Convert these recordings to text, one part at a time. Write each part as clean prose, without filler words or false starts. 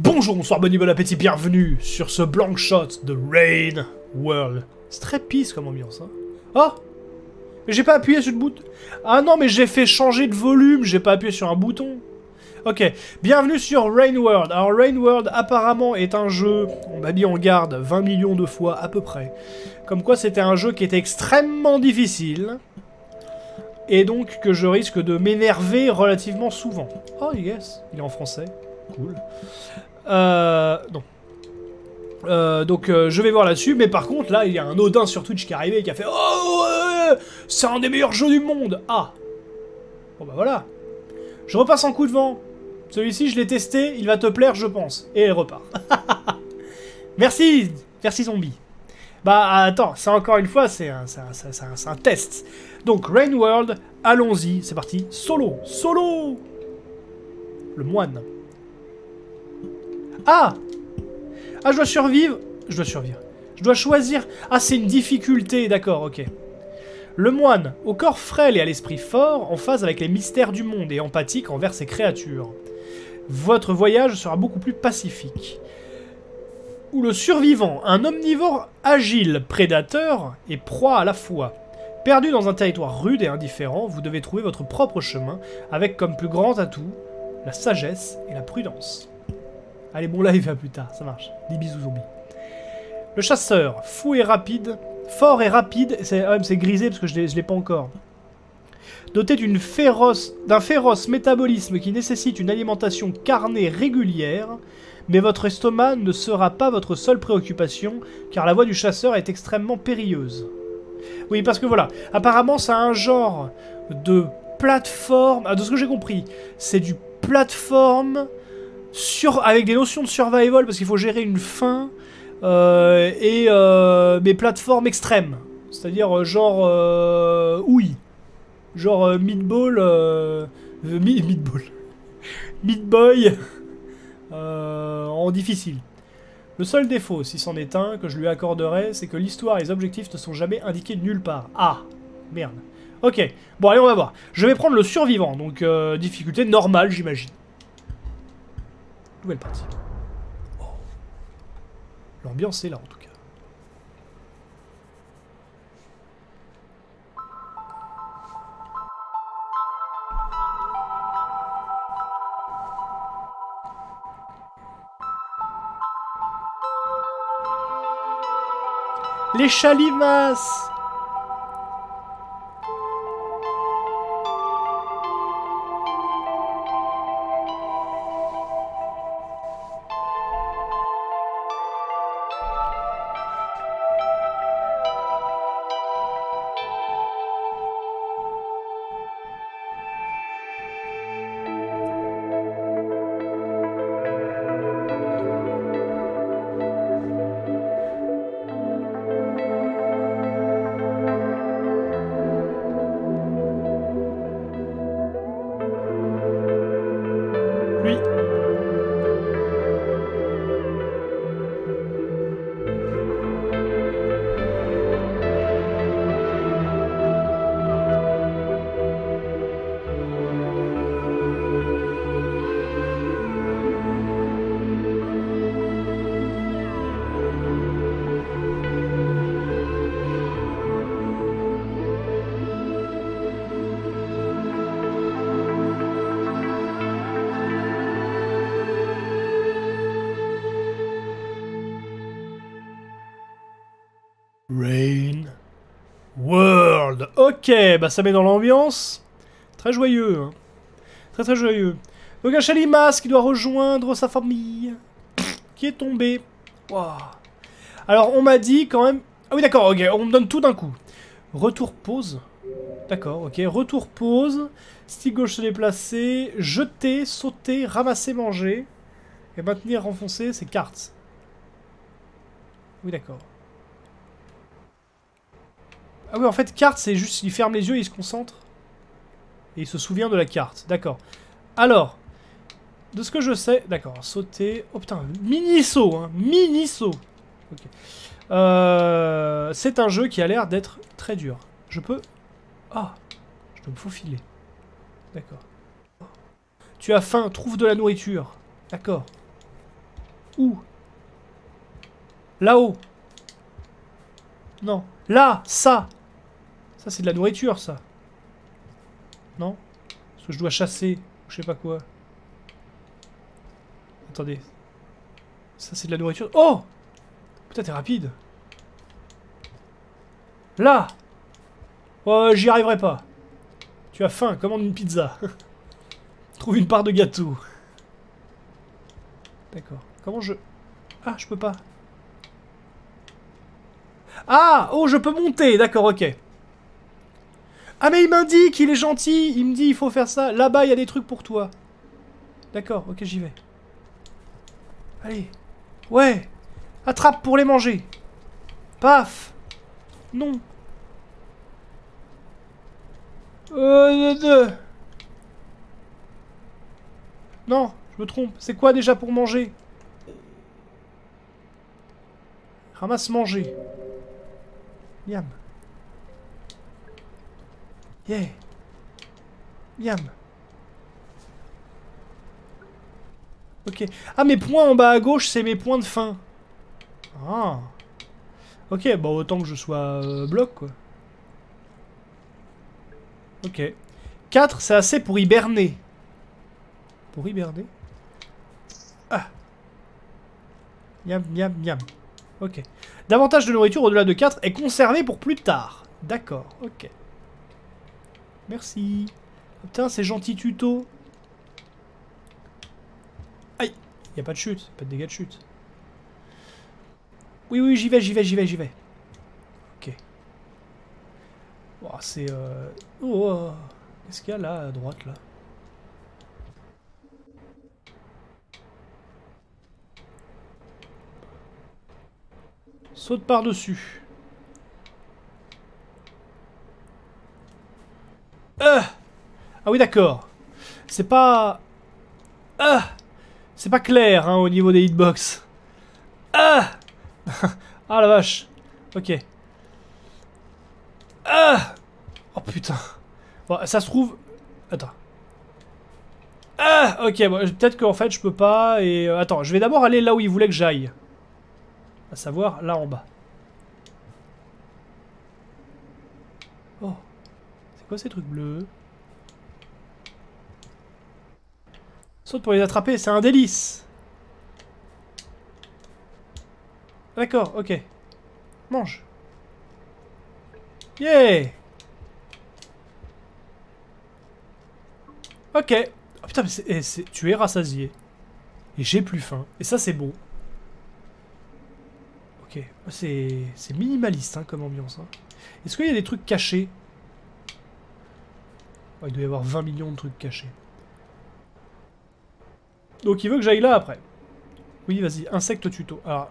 Bonjour, bonsoir, bon appétit, bienvenue sur ce blank shot de Rain World. C'est très pisse comme ambiance, hein. Ah, mais j'ai pas appuyé sur le bouton. Ah non, mais j'ai fait changer de volume, j'ai pas appuyé sur un bouton. Ok, bienvenue sur Rain World. Alors Rain World apparemment est un jeu, on m'a mis en garde 20 millions de fois à peu près. Comme quoi c'était un jeu qui était extrêmement difficile. Et donc que je risque de m'énerver relativement souvent. Oh yes, il est en français. Cool. Donc je vais voir là-dessus, mais par contre là il y a un Odin sur Twitch qui est arrivé et qui a fait oh c'est un des meilleurs jeux du monde. Ah bon bah voilà, je repasse en coup de vent. Celui-ci je l'ai testé, il va te plaire je pense. Et il repart. merci zombie. Bah attends, c'est encore une fois c'est un test. Donc Rain World, allons-y, c'est parti. Solo. Le moine. Ah! Ah, je dois survivre. Je dois choisir. Ah, c'est une difficulté, d'accord, ok. Le moine, au corps frêle et à l'esprit fort, en phase avec les mystères du monde et empathique envers ses créatures. Votre voyage sera beaucoup plus pacifique. Ou le survivant, un omnivore agile, prédateur et proie à la fois. Perdu dans un territoire rude et indifférent, vous devez trouver votre propre chemin, avec comme plus grand atout, la sagesse et la prudence. Allez, bon live à plus tard, ça marche. Des bisous zombies. Le chasseur, fort et rapide, c'est grisé parce que je l'ai pas encore. Doté d'un féroce métabolisme qui nécessite une alimentation carnée régulière, mais votre estomac ne sera pas votre seule préoccupation, car la voie du chasseur est extrêmement périlleuse. Oui, parce que voilà, apparemment c'est un genre de plateforme, de ce que j'ai compris, c'est du plateforme... avec des notions de survival parce qu'il faut gérer une faim et plateformes extrêmes, c'est-à-dire genre ouille, genre meatball, meat boy en difficile. Le seul défaut, si c'en est un, que je lui accorderai, c'est que l'histoire et les objectifs ne sont jamais indiqués nulle part. Ah merde. Ok, bon allez on va voir. Je vais prendre le survivant, donc difficulté normale j'imagine. Nouvelle partie. Oh. L'ambiance est là en tout cas. Les chalimas. Rain World. Ok, bah ça met dans l'ambiance. Très joyeux. Hein. Très joyeux. Donc un Chalimas qui doit rejoindre sa famille. Qui est tombé. Wow. Alors on m'a dit quand même... Ah oui d'accord, ok, on me donne tout d'un coup. Retour pause. D'accord, ok. Retour pause. Stick gauche se déplacer. Jeter, sauter, ramasser, manger. Et maintenir, renfoncer ses cartes. Oui d'accord. Ah oui, en fait, carte, c'est juste, il ferme les yeux, il se concentre. Et il se souvient de la carte. D'accord. Alors, de ce que je sais... D'accord, sauter... Oh putain, mini-saut, hein. Mini-saut. Okay. C'est un jeu qui a l'air d'être très dur. Je peux... Ah, je dois me faufiler. D'accord. Tu as faim, trouve de la nourriture. D'accord. Où? Là-haut. Non. Là, ça. Ça, c'est de la nourriture, ça. Non? Parce que je dois chasser, ou je sais pas quoi. Attendez. Ça, c'est de la nourriture. Oh! Putain, t'es rapide. Là! J'y arriverai pas. Tu as faim, commande une pizza. Trouve une part de gâteau. D'accord. Comment je... Ah, je peux pas. Ah! Oh, je peux monter! D'accord, ok. Ah, mais il m'indique, il est gentil. Il me dit, il faut faire ça. Là-bas, il y a des trucs pour toi. D'accord, ok, j'y vais. Allez. Ouais! Attrape pour les manger. Paf! Non. Non, je me trompe. C'est quoi déjà pour manger? Ramasse manger. Miam. Yeah. Miam. Ok. Ah, mes points en bas à gauche, c'est mes points de faim. Ah. Ok, bon, autant que je sois bloc, quoi. Ok. 4, c'est assez pour hiberner. Pour hiberner? Ah. Miam, miam, miam. Ok. Davantage de nourriture au-delà de 4 est conservé pour plus tard. D'accord, ok. Merci. Putain, c'est gentil tuto. Aïe. Y a pas de chute, pas de dégâts de chute. Oui, oui, j'y vais, j'y vais, j'y vais, j'y vais. Ok. Oh, c'est... Oh, qu'est-ce qu'il y a là, à droite, là? Saute par-dessus. Ah oui, d'accord. C'est pas... C'est pas clair, hein, au niveau des hitbox. Ah la vache. Ok. Ah. Oh putain. Bon, ça se trouve... Attends. Ah. Ok, bon, peut-être qu'en fait je peux pas et... Attends, je vais d'abord aller là où il voulait que j'aille. À savoir, là en bas. Oh. C'est quoi ces trucs bleus? Saute pour les attraper, c'est un délice. D'accord, ok. Mange. Yeah. Ok. Oh putain, mais tu es rassasié. Et j'ai plus faim. Et ça, c'est beau. Ok. C'est minimaliste, hein, comme ambiance. Hein. Est-ce qu'il y a des trucs cachés? Oh, il doit y avoir 20 millions de trucs cachés. Donc, il veut que j'aille là, après. Oui, vas-y. Insecte tuto. Alors...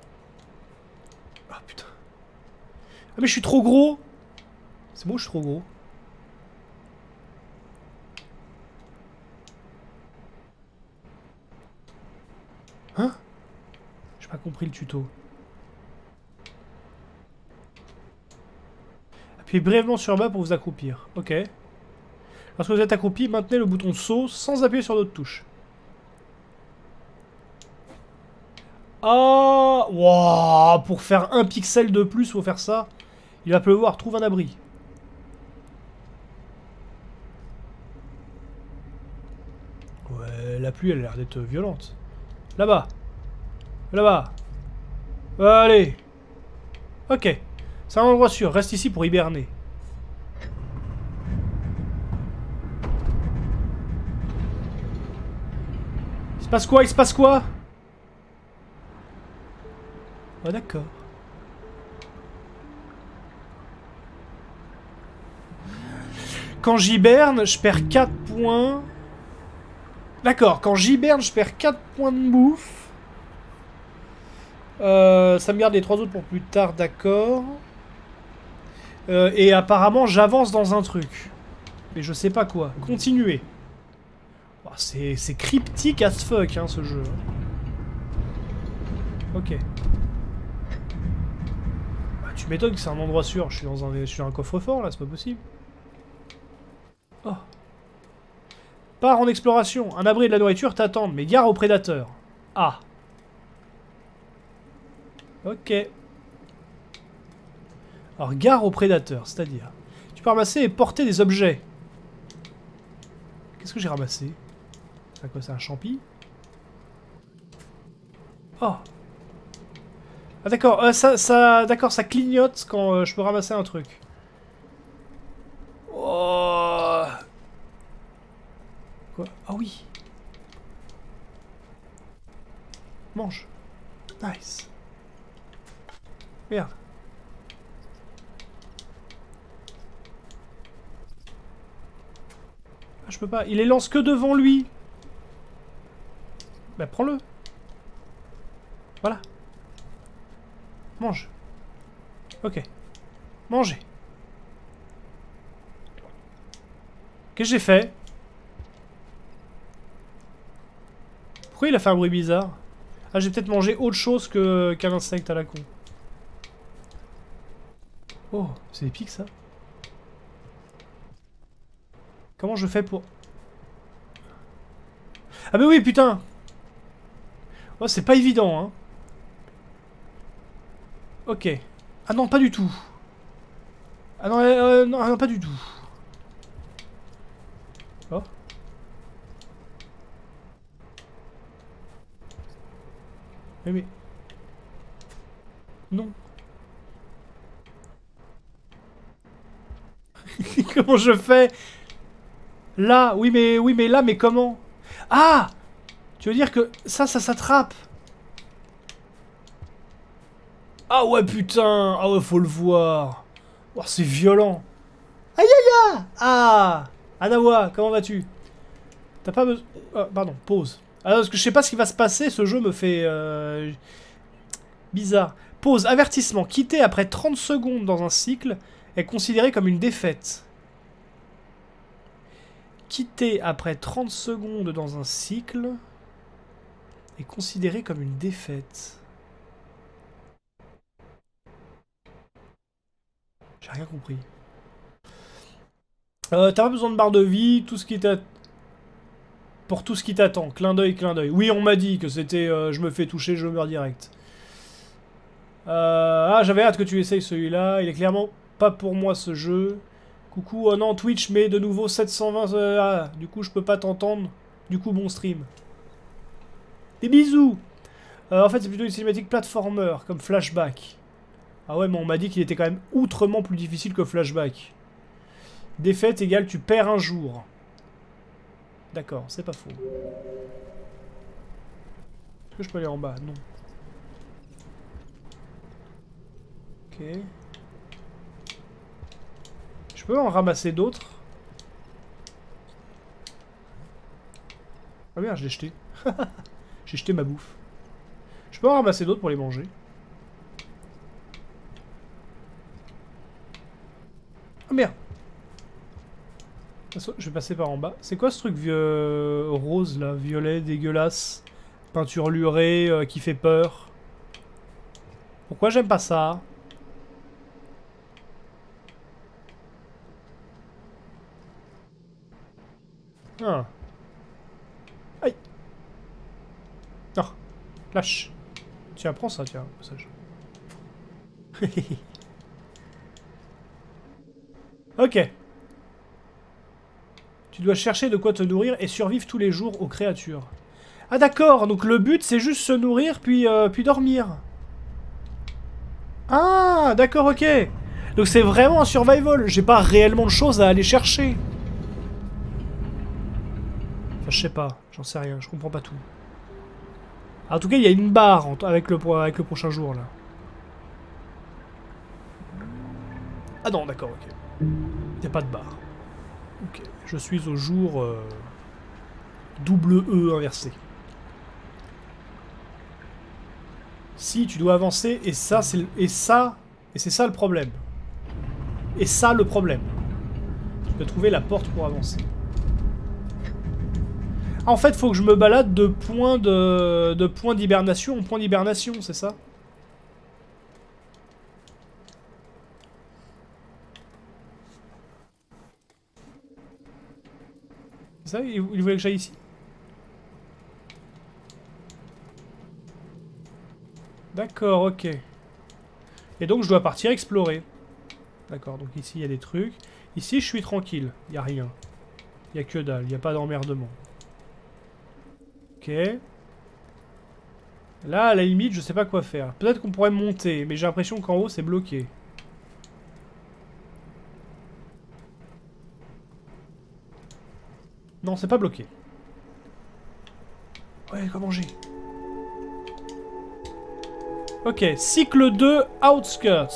Ah putain. Ah mais je suis trop gros. C'est moi, je suis trop gros. Hein? J'ai pas compris le tuto. Appuyez brièvement sur bas pour vous accroupir. Ok. Lorsque vous êtes accroupi, maintenez le bouton saut sans appuyer sur d'autres touches. Ah, wow, pour faire un pixel de plus, faut faire ça. Il va pleuvoir, trouve un abri. Ouais, la pluie, elle a l'air d'être violente. Là-bas. Là-bas. Allez. Ok. C'est un endroit sûr, reste ici pour hiberner. Il se passe quoi? Il se passe quoi? Oh, d'accord. Quand j'hiberne, je perds 4 points. D'accord, quand j'hiberne, je perds 4 points de bouffe. Ça me garde les 3 autres pour plus tard, d'accord. Et apparemment, j'avance dans un truc. Mais je sais pas quoi. Continuez. Oh, c'est cryptique as fuck, hein, ce jeu. Ok. Tu m'étonnes que c'est un endroit sûr. Je suis dans un coffre-fort, là, c'est pas possible. Oh. Pars en exploration. Un abri et de la nourriture t'attendent, mais gare aux prédateurs. Ah. Ok. Alors, gare aux prédateurs, c'est-à-dire... Tu peux ramasser et porter des objets. Qu'est-ce que j'ai ramassé? C'est quoi, c'est un champi? Oh! Ah d'accord, d'accord, ça clignote quand je peux ramasser un truc. Oh. Quoi? Ah oui. Mange. Nice. Merde. Ah, je peux pas. Il les lance que devant lui. Bah prends-le. Voilà. Mange. Ok. Mangez. Qu'est-ce que j'ai fait? Pourquoi il a fait un bruit bizarre? Ah, j'ai peut-être mangé autre chose que qu'un insecte à la con. Oh, c'est épique ça. Comment je fais pour... Ah bah oui, putain. Oh, c'est pas évident, hein. Ok. Ah non, pas du tout. Ah non, non, pas du tout. Oh. Mais... Non. Comment je fais? Là, oui, mais là, mais comment? Ah! Tu veux dire que ça, ça s'attrape? Ah ouais, putain! Ah ouais, faut le voir! Oh, c'est violent! Aïe aïe aïe! Ah! Anawa, comment vas-tu? T'as pas besoin... Ah, pardon, pause. Ah, parce que je sais pas ce qui va se passer, ce jeu me fait... bizarre. Pause, avertissement. Quitter après 30 secondes dans un cycle est considéré comme une défaite. Quitter après 30 secondes dans un cycle est considéré comme une défaite. J'ai rien compris. T'as pas besoin de barre de vie, tout ce qui t'attend. Pour tout ce qui t'attend. Clin d'œil, clin d'œil. Oui, on m'a dit que c'était je me fais toucher, je meurs direct. Ah, j'avais hâte que tu essayes celui-là. Il est clairement pas pour moi ce jeu. Coucou, oh non, Twitch, mais de nouveau 720. Ah, du coup, je peux pas t'entendre. Du coup, bon stream. Des bisous. En fait, c'est plutôt une cinématique platformer, comme Flashback. Ah ouais, mais on m'a dit qu'il était quand même outrement plus difficile que Flashback. Défaite égale tu perds un jour. D'accord, c'est pas faux. Est-ce que je peux aller en bas? Non. Ok. Je peux en ramasser d'autres? Ah merde, je l'ai jeté. J'ai jeté ma bouffe. Je peux en ramasser d'autres pour les manger? Ah merde! Je vais passer par en bas. C'est quoi ce truc vieux rose là? Violet, dégueulasse. Peinture lurée qui fait peur. Pourquoi j'aime pas ça? Ah. Aïe. Non. Lâche. Tiens, prends ça, tiens. Passage. Ok. Tu dois chercher de quoi te nourrir et survivre tous les jours aux créatures. Ah d'accord, donc le but c'est juste se nourrir puis, puis dormir. Ah d'accord, ok. Donc c'est vraiment un survival, j'ai pas réellement de choses à aller chercher. Enfin je sais pas, j'en sais rien, je comprends pas tout. En tout cas il y a une barre avec le prochain jour là. Ah non d'accord, ok. Il n'y a pas de barre. Ok, je suis au jour double E inversé. Si, tu dois avancer, et ça, c'est ça le problème. Et ça le problème. Tu dois trouver la porte pour avancer. Ah, en fait, faut que je me balade de point d'hibernation en point d'hibernation, c'est ça? Ça, il voulait que j'aille ici. D'accord, ok. Et donc je dois partir explorer. D'accord, donc ici il y a des trucs. Ici je suis tranquille, il n'y a rien. Il n'y a que dalle, il n'y a pas d'emmerdement. Ok. Là, à la limite, je sais pas quoi faire. Peut-être qu'on pourrait monter, mais j'ai l'impression qu'en haut, c'est bloqué. Non, c'est pas bloqué. Ouais, quoi manger? Ok, cycle 2, outskirts.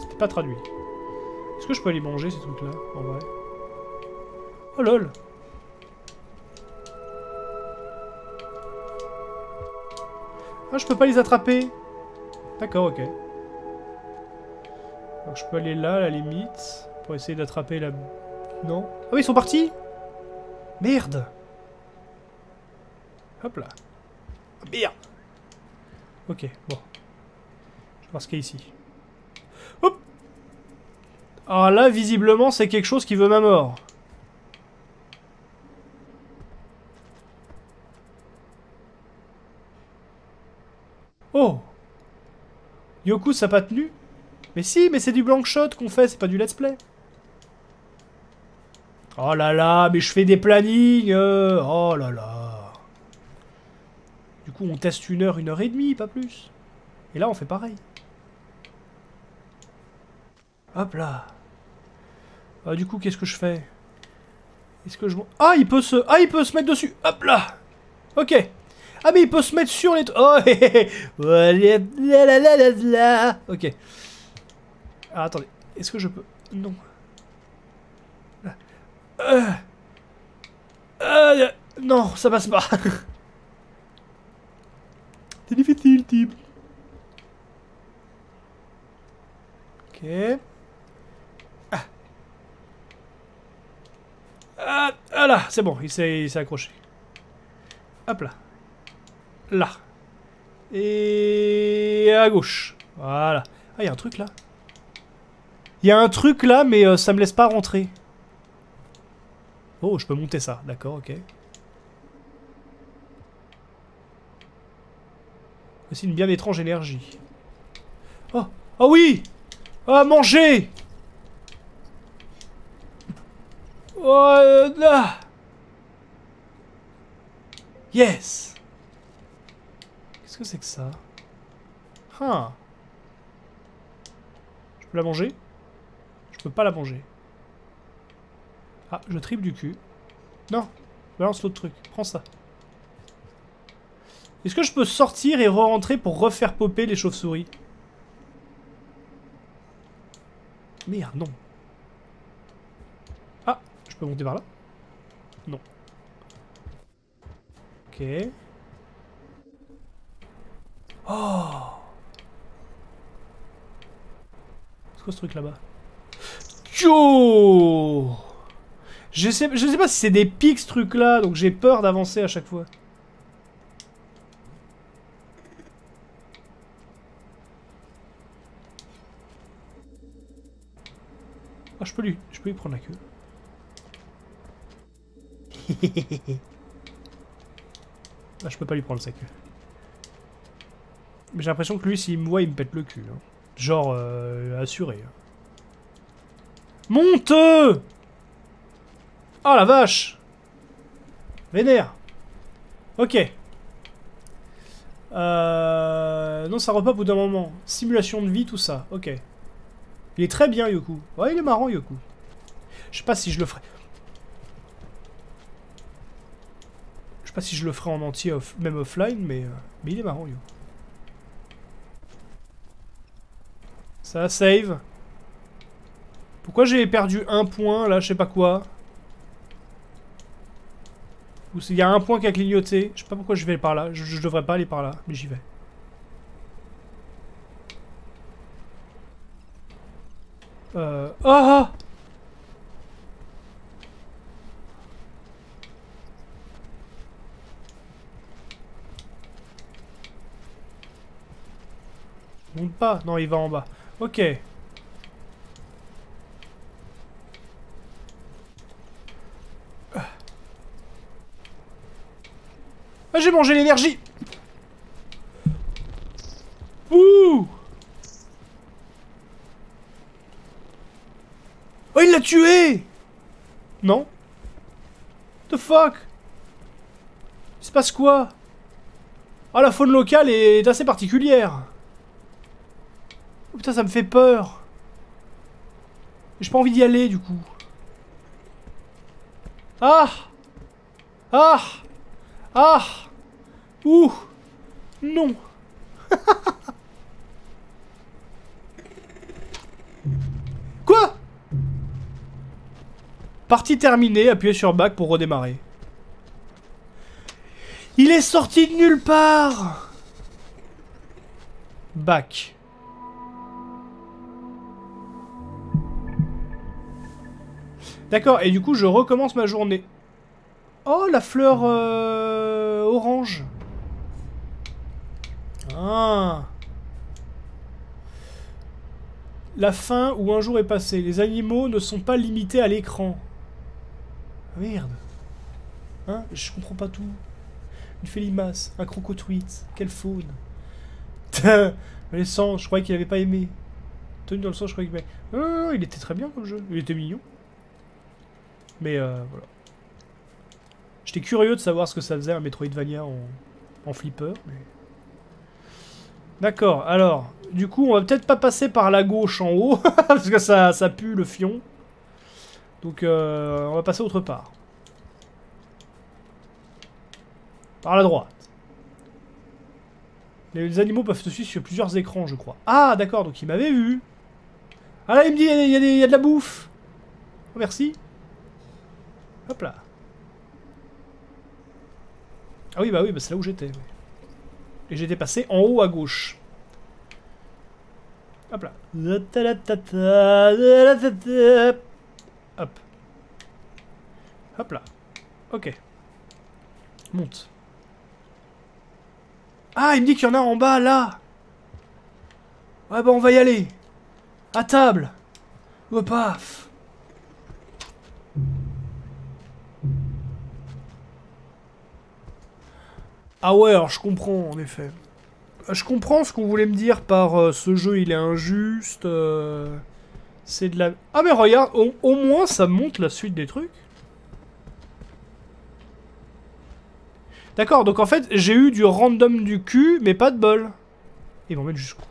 C'était pas traduit. Est-ce que je peux aller manger ces trucs-là, en vrai? Oh lol! Ah, je peux pas les attraper. D'accord, ok. Donc je peux aller là, à la limite, pour essayer d'attraper la... Non. Ah oui, ils sont partis. Merde. Hop là. Merde. Ok, bon. Je vais voir ce qu'il y a ici. Hop. Alors là, visiblement, c'est quelque chose qui veut ma mort. Oh! Yoku, ça n'a pas tenu? Mais si, mais c'est du blank shot qu'on fait, c'est pas du let's play. Oh là là, mais je fais des plannings! Oh là là! Du coup, on teste une heure et demie, pas plus. Et là, on fait pareil. Hop là! Ah, du coup, qu'est-ce que je fais? Est-ce que je... Ah, il peut se mettre dessus! Hop là! Ok! Ah mais il peut se mettre sur les... Oh ok. Ah attendez, est-ce que je peux... Non. Non, ça passe pas. C'est difficile, type. Ok. Ah. Ah là, c'est bon, il s'est accroché. Hop là. Là. Et à gauche. Voilà. Ah, il y a un truc là. Il y a un truc là, mais ça me laisse pas rentrer. Oh, je peux monter ça. D'accord, ok. Voici une bien étrange énergie. Oh, oh oui. Oh, manger. Oh, là. Yes. Qu'est-ce que c'est que ça? Ah. Je peux la manger? Je peux pas la manger. Ah, je tripe du cul. Non, balance l'autre truc. Prends ça. Est-ce que je peux sortir et re-rentrer pour refaire popper les chauves-souris? Merde, non. Ah, je peux monter par là? Non. Ok. Oh! C'est quoi ce truc là-bas? Yo! Je sais pas si c'est des pics ce truc là, donc j'ai peur d'avancer à chaque fois. Ah, je peux lui prendre la queue. Ah, je peux pas lui prendre sa queue. Mais j'ai l'impression que lui, s'il me voit, il me pète le cul. Hein. Genre, assuré. Monte! Ah la vache! Vénère! Ok. Non, ça repop au bout d'un moment. Simulation de vie, tout ça. Ok. Il est très bien, Yoku. Ouais, il est marrant, Yoku. Je sais pas si je le ferai... Je sais pas si je le ferai en entier, même offline, mais il est marrant, Yoku. Ça save. Pourquoi j'ai perdu un point là, je sais pas quoi. Ou s'il y a un point qui a clignoté. Je sais pas pourquoi je vais par là. Je devrais pas aller par là, mais j'y vais. Ah! Monte pas. Non, il va en bas. Ok. Ah, j'ai mangé l'énergie. Ouh. Oh, il l'a tué. Non. The fuck. Il se passe quoi? Ah, la faune locale est assez particulière. Oh putain, ça me fait peur. J'ai pas envie d'y aller, du coup. Ah! Ah! Ah! Ouh! Non! Quoi? Partie terminée, appuyez sur back pour redémarrer. Il est sorti de nulle part! Back. D'accord, et du coup, je recommence ma journée. Oh, la fleur orange. Ah. La fin où un jour est passé. Les animaux ne sont pas limités à l'écran. Merde. Hein, je comprends pas tout. Une félimace, un crocotruite, quelle faune. Les sangs, je croyais qu'il avait pas aimé. Tenu dans le sang, je croyais qu'il avait... Non, il était très bien comme jeu. Il était mignon. Mais voilà. J'étais curieux de savoir ce que ça faisait un Metroidvania en flipper. Mais... D'accord, alors, du coup, on va peut-être pas passer par la gauche en haut, parce que ça pue le fion. Donc, on va passer autre part. Par la droite. Les animaux peuvent te suivre sur plusieurs écrans, je crois. Ah, d'accord, donc il m'avait vu. Ah là, il me dit, il y a de la bouffe. Oh, merci. Hop là. Ah oui, bah c'est là où j'étais. Et j'étais passé en haut à gauche. Hop là. Hop. Hop là. Ok. Monte. Ah, il me dit qu'il y en a en bas, là. Ouais, bah on va y aller. À table. Oh, paf. Ah ouais, alors je comprends, en effet. Je comprends ce qu'on voulait me dire par ce jeu, il est injuste. C'est de la... Ah mais regarde, au moins ça montre la suite des trucs. D'accord, donc en fait, j'ai eu du random du cul, mais pas de bol. Ils vont mettre jusqu'où?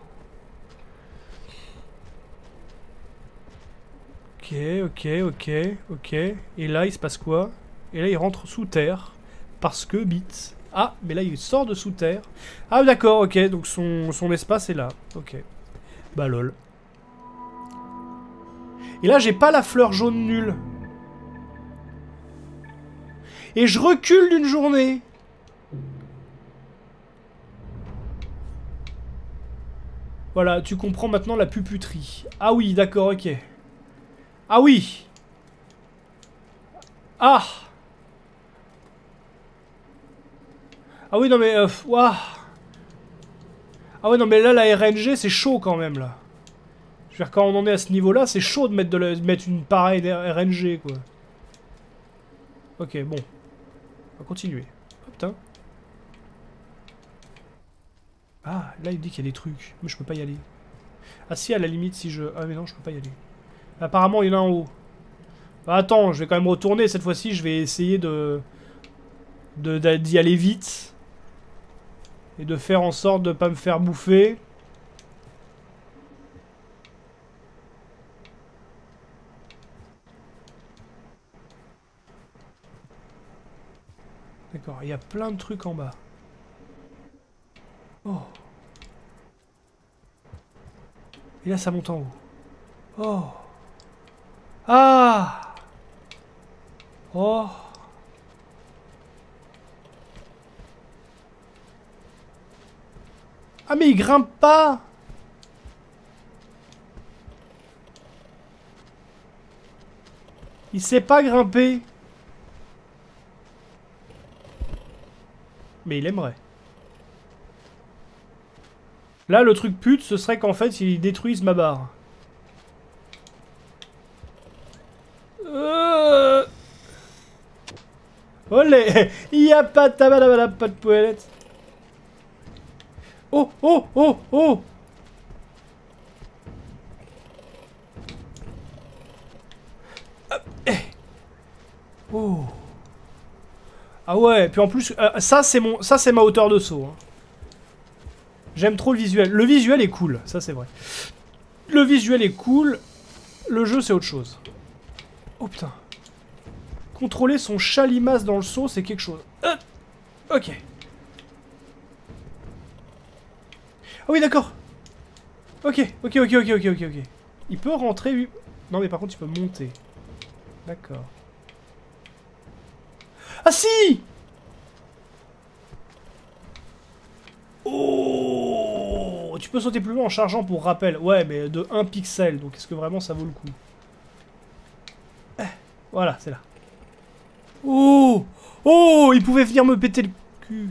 Ok, ok, ok, ok. Et là, il se passe quoi? Et là, il rentre sous terre. Parce que bits... Ah, mais là, il sort de sous terre. Ah, d'accord, ok. Donc, son espace est là. Ok. Bah, lol. Et là, j'ai pas la fleur jaune nulle. Et je recule d'une journée. Voilà, tu comprends maintenant la puputerie. Ah oui, d'accord, ok. Ah oui. Ah. Ah oui, non mais... Wow. Ah ouais, non mais là, la RNG, c'est chaud quand même, là. Je veux dire, quand on en est à ce niveau-là, c'est chaud de mettre une pareille RNG, quoi. Ok, bon. On va continuer. Oh, putain. Ah, là, il dit qu'il y a des trucs. Mais je peux pas y aller. Ah si, à la limite, si je... Ah mais non, je peux pas y aller. Apparemment, il y en a en haut. Bah attends, je vais quand même retourner. Cette fois-ci, je vais essayer d'y aller vite. Et de faire en sorte de pas me faire bouffer. D'accord, il y a plein de trucs en bas. Oh. Et là, ça monte en haut. Oh. Ah. Oh. Ah mais il grimpe pas. Il sait pas grimper. Mais il aimerait. Là le truc pute ce serait qu'en fait ils détruisent ma barre. Olé! Il n'y a pas de tabalabala, pas de poêlette. Oh, oh, oh, oh! Oh. Ah ouais, puis en plus, ça c'est ma hauteur de saut. Hein. J'aime trop le visuel. Le visuel est cool, ça c'est vrai. Le visuel est cool, le jeu c'est autre chose. Oh putain. Contrôler son chat limace dans le saut, c'est quelque chose. Ok. Ah oui, d'accord. Ok. Il peut rentrer... Lui. Non mais par contre, il peut monter. D'accord. Ah si! Oh! Tu peux sauter plus loin en chargeant pour rappel. Ouais, mais de 1 pixel, donc est-ce que vraiment ça vaut le coup? Voilà, c'est là. Oh! Oh! Il pouvait venir me péter le cul.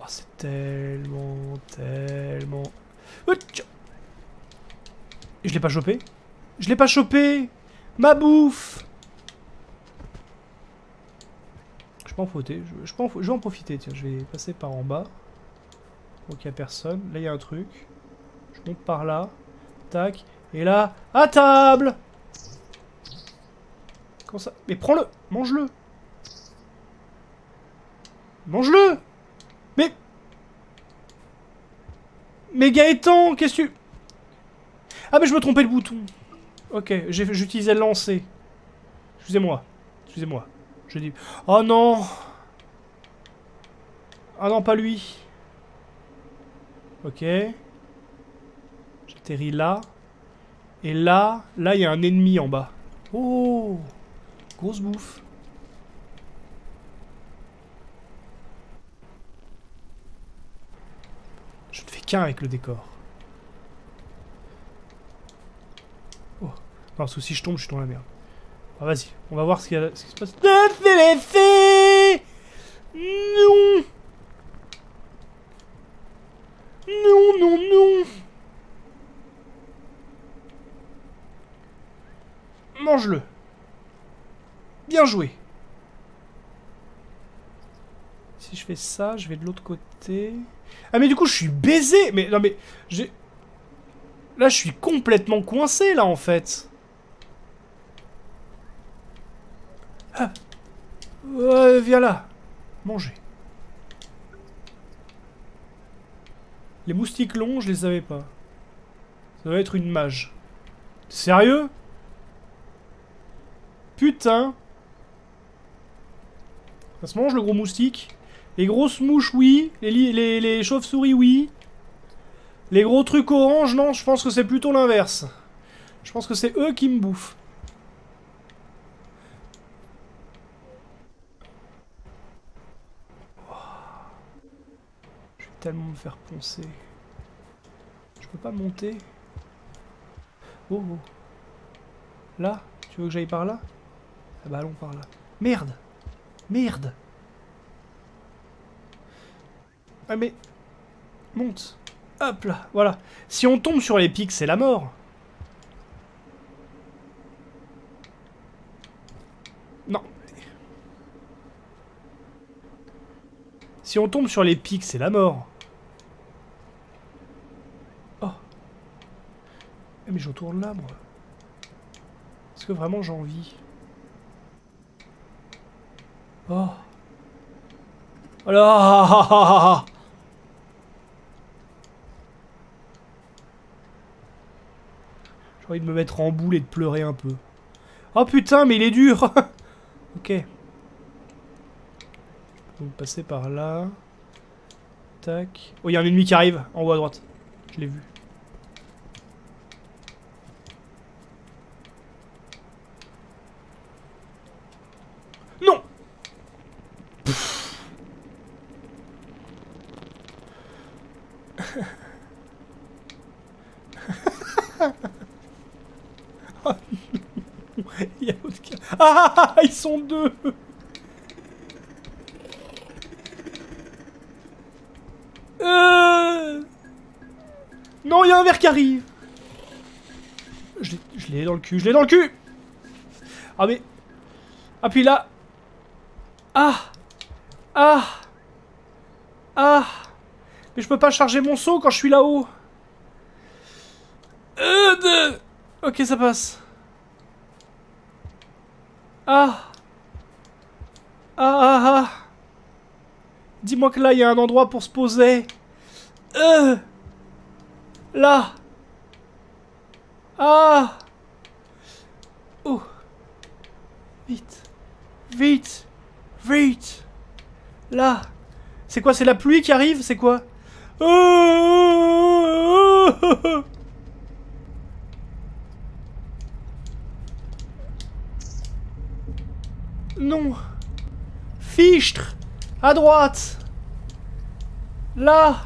Oh, c'est tellement... Je l'ai pas chopé. Je l'ai pas chopé. Ma bouffe. Je peux en profiter. Je vais en profiter. Tiens, je vais passer par en bas. Donc il n'y a personne. Là, il y a un truc. Je monte par là. Tac. Et là, à table. Comment ça? Mais prends-le. Mange-le. Mange-le. Mais... Mais Gaëtan, qu'est-ce que tu... Ah mais je me trompais le bouton. Ok, j'utilisais lancer. Excusez-moi. Excusez-moi. Je dis... Oh non. Ah non, pas lui. Ok. J'atterris là. Et là, il y a un ennemi en bas. Oh. Grosse bouffe. Je ne fais qu'un avec le décor. Non, parce que si je tombe, je suis dans la merde. Ah, vas-y, on va voir ce, ce qui se passe. Non. Non, non, non. Mange-le. Bien joué. Si je fais ça, je vais de l'autre côté. Ah, mais du coup, je suis baisé. Mais non, mais... Là, je suis complètement coincé, là, en fait. Ah. Viens là. Manger. Les moustiques longs, je les avais pas. Ça doit être une mage. Sérieux? Putain. Ça se mange, le gros moustique. Les grosses mouches, oui. Les chauves-souris, oui. Les gros trucs orange, non, je pense que c'est plutôt l'inverse. Je pense que c'est eux qui me bouffent. Je vais tellement me faire poncer. Je peux pas monter. Oh, oh. Là? Tu veux que j'aille par là? Ah bah allons par là. Merde! Merde! Ah mais... Monte! Hop là, voilà. Si on tombe sur les pics, c'est la mort. Non. Si on tombe sur les pics, c'est la mort. Oh. Mais je retourne là, moi. Est-ce que vraiment j'ai envie? Oh. Oh là. J'ai envie de me mettre en boule et de pleurer un peu. Oh putain, mais il est dur. Ok. Donc passer par là. Tac. Oh, il y a un ennemi qui arrive en haut à droite. Je l'ai vu. Non. Ah, ils sont deux. Non, il y a un verre qui arrive. Je l'ai dans le cul, je l'ai dans le cul. Ah mais... Ah puis là... Ah. Ah. Ah. Mais je peux pas charger mon saut quand je suis là-haut. Ok, ça passe. Ah. Ah ah ah. Dis-moi que là, il y a un endroit pour se poser. Là. Ah. Oh. Vite. Vite. Vite. Là. C'est quoi? C'est la pluie qui arrive? C'est quoi? Oh. Non. Fichtre. À droite. Là.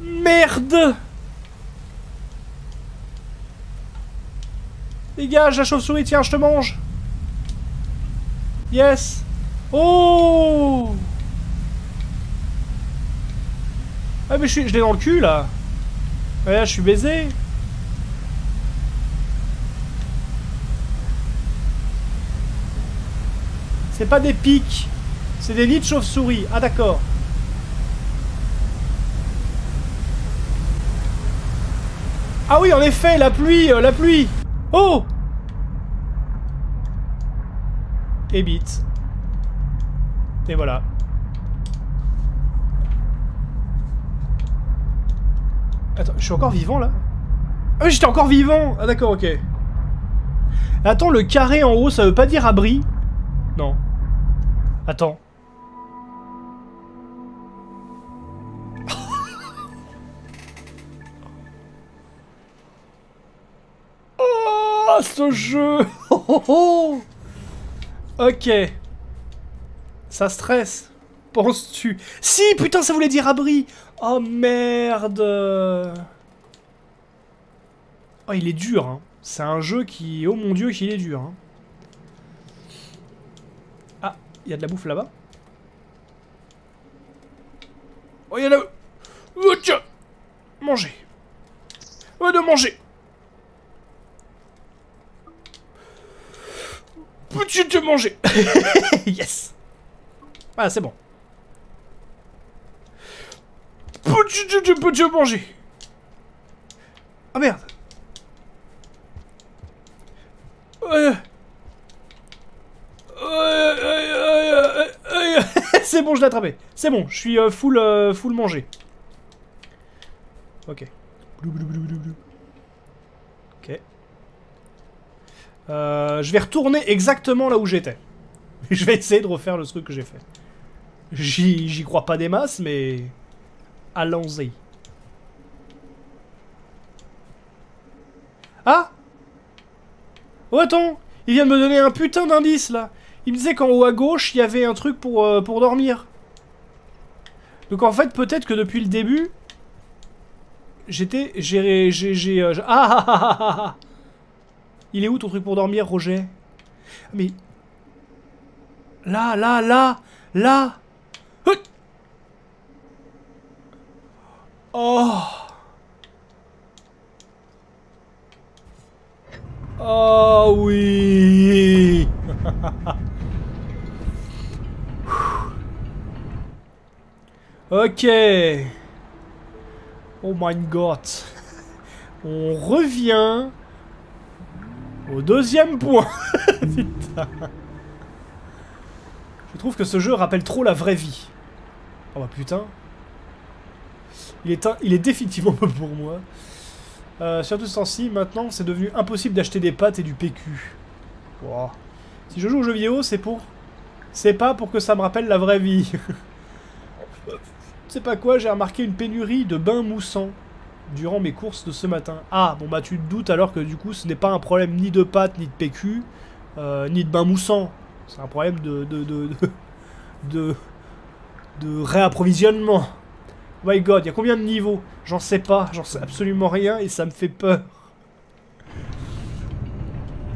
Merde. Dégage, la chauve-souris, tiens, je te mange. Yes. Oh. Ah mais je l'ai dans le cul, là. Ouais, là, je suis baisé. C'est pas des pics, c'est des lits de chauve-souris. Ah d'accord. Ah oui, en effet, la pluie, la pluie. Oh. Et bite. Et voilà. Attends, je suis encore vivant là? Ah oui, j'étais encore vivant. Ah d'accord, ok. Attends, le carré en haut, ça veut pas dire abri? Non. Attends. Oh, ce jeu. Ok. Ça stresse, penses-tu? Si, putain, ça voulait dire abri. Oh, merde. Oh, il est dur, hein. C'est un jeu qui... Oh, mon Dieu, qu'il est dur, hein. Ah, il y a de la bouffe là-bas. Oh, il y a de la... Oh, tiens. Manger. Oh, de manger. Putain, de manger. Yes. Ah, c'est bon. Peux-tu manger? Ah merde. C'est bon, je l'ai attrapé. C'est bon, je suis full manger. Ok. Ok. Je vais retourner exactement là où j'étais. Je vais essayer de refaire le truc que j'ai fait. J'y crois pas des masses, mais... Allons-y. Ah! Oh, attends! Il vient de me donner un putain d'indice, là. Il me disait qu'en haut à gauche, il y avait un truc pour dormir. Donc, en fait, peut-être que depuis le début... J'étais... Ah, ah, ah, ah, ah. Il est où, ton truc pour dormir, Roger? Mais... Là, là, là, là. Oh. Oh oui. Ok. Oh my god. On revient au deuxième point. Putain. Je trouve que ce jeu rappelle trop la vraie vie. Oh bah putain. Il est définitivement pas pour moi. Surtout ce temps-ci, maintenant, c'est devenu impossible d'acheter des pâtes et du PQ. Wow. Si je joue aux jeux vidéo, c'est pour... C'est pas pour que ça me rappelle la vraie vie. C'est pas quoi, j'ai remarqué une pénurie de bains moussants durant mes courses de ce matin. Ah, bon bah tu te doutes alors que du coup, ce n'est pas un problème ni de pâtes, ni de PQ, ni de bains moussants. C'est un problème de réapprovisionnement. Oh my god, il y a combien de niveaux? J'en sais pas, j'en sais absolument rien et ça me fait peur.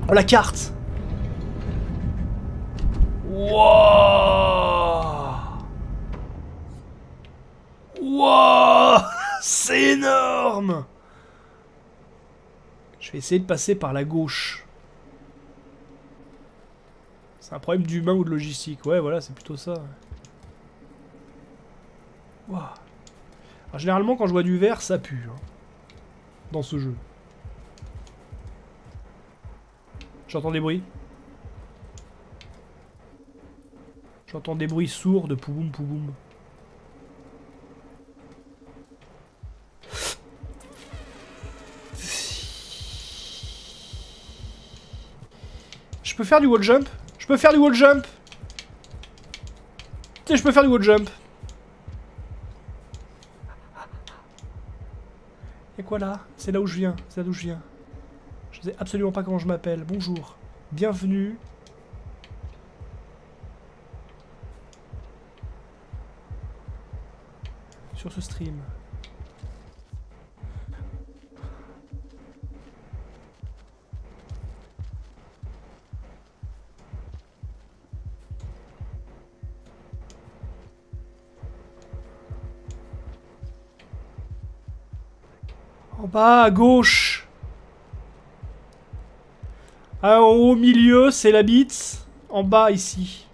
Oh, la carte. Wouah. Wouah. C'est énorme. Je vais essayer de passer par la gauche. C'est un problème d'humain ou de logistique. Ouais, voilà, c'est plutôt ça. Wow. Alors, généralement, quand je vois du vert, ça pue. Hein, dans ce jeu. J'entends des bruits. J'entends des bruits sourds de pouboum pouboum. Je peux faire du wall jump. Je peux faire du wall jump. Tu sais, je peux faire du wall jump. Et quoi là? C'est là où je viens. C'est là d'où je viens. Je sais absolument pas comment je m'appelle. Bonjour. Bienvenue. Sur ce stream. En bas à gauche. En haut au milieu, c'est la bite. En bas ici.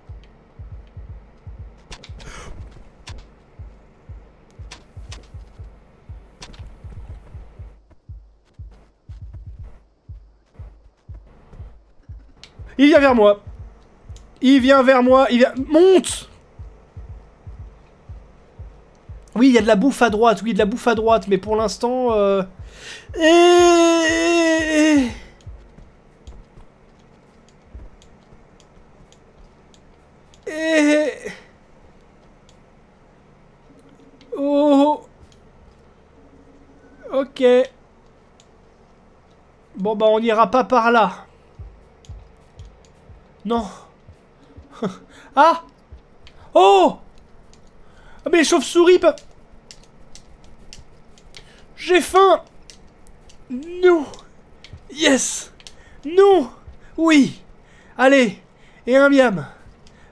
Il vient vers moi. Il vient vers moi. Il vient... Monte! Oui, il y a de la bouffe à droite. Oui, de la bouffe à droite. Mais pour l'instant... Oh. Ok. Bon, bah, on n'ira pas par là. Non. Ah. Oh. Mais les chauves-souris peuvent... J'ai faim. Non. Yes. Non. Oui. Allez. Et un miam.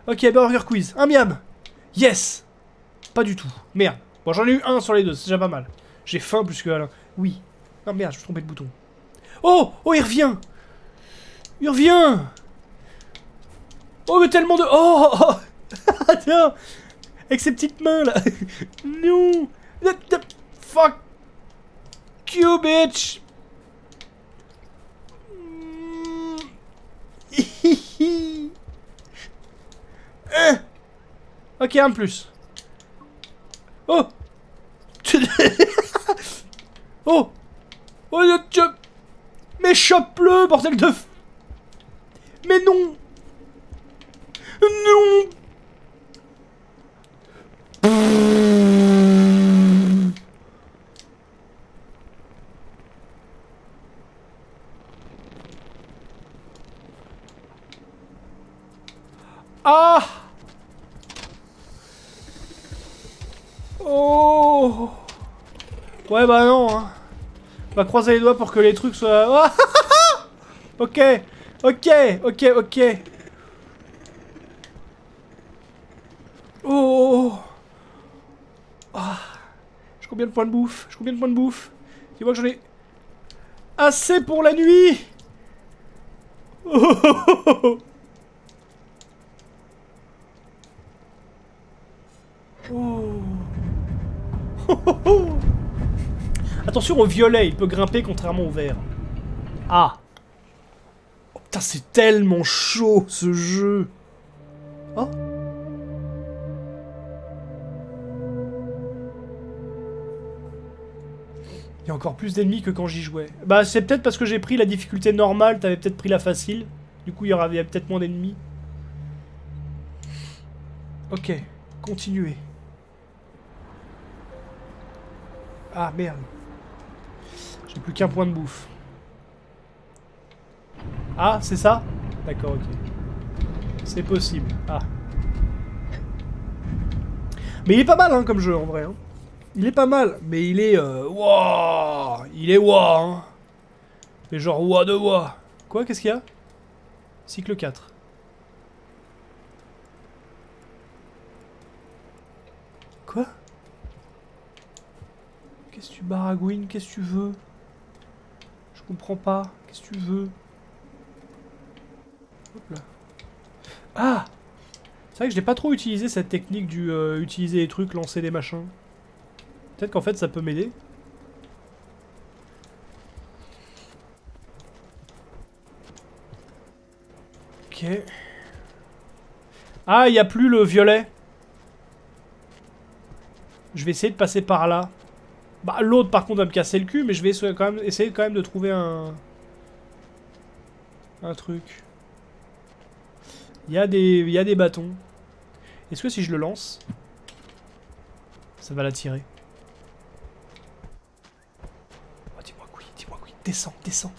Ok, burger quiz. Un miam. Yes. Pas du tout. Merde. Bon, j'en ai eu un sur les deux. C'est déjà pas mal. J'ai faim plus que Alain. Oui. Non, merde, je me suis trompé de bouton. Oh. Oh, il revient. Il revient. Oh, mais tellement de... Oh, oh, oh. Tiens. Avec ses petites mains, là. Non. Fuck you, bitch. Ok, un plus. Oh. Oh. Oh, Dieu. Mais chope-le, bordel de... Mais non. Non. Ah. Oh. Ouais bah non hein. On va croiser les doigts pour que les trucs soient... Ok. Ok. Ok. Ok. Oh. Oh. J'ai combien de points de bouffe? J'ai combien de points de bouffe? Tu vois que j'en ai... Assez pour la nuit. Oh. Oh. Oh, oh, oh. Attention au violet, il peut grimper contrairement au vert. Ah. Oh, putain, c'est tellement chaud ce jeu. Oh. Il y a encore plus d'ennemis que quand j'y jouais. Bah c'est peut-être parce que j'ai pris la difficulté normale, t'avais peut-être pris la facile. Du coup il y aura peut-être moins d'ennemis. Ok, continuez. Ah merde. J'ai plus qu'un point de bouffe. Ah, c'est ça? D'accord, ok. C'est possible. Ah. Mais il est pas mal hein, comme jeu en vrai. Hein. Il est pas mal, mais il est... Wow, il est wow hein. Mais genre wow de wow. Quoi, qu'est-ce qu'il y a? Cycle 4. Quoi? Qu'est-ce que tu baragouines? Qu'est-ce que tu veux? Je comprends pas. Qu'est-ce que tu veux? Hop là. Ah! C'est vrai que je n'ai pas trop utilisé cette technique du utiliser les trucs, lancer des machins. Peut-être qu'en fait ça peut m'aider. Ok. Ah, il n'y a plus le violet. Je vais essayer de passer par là. Bah, l'autre par contre va me casser le cul, mais je vais quand même essayer de trouver un truc. Il y a des bâtons. Est-ce que si je le lance, ça va l'attirer? Oh, dis-moi oui, descends, descends.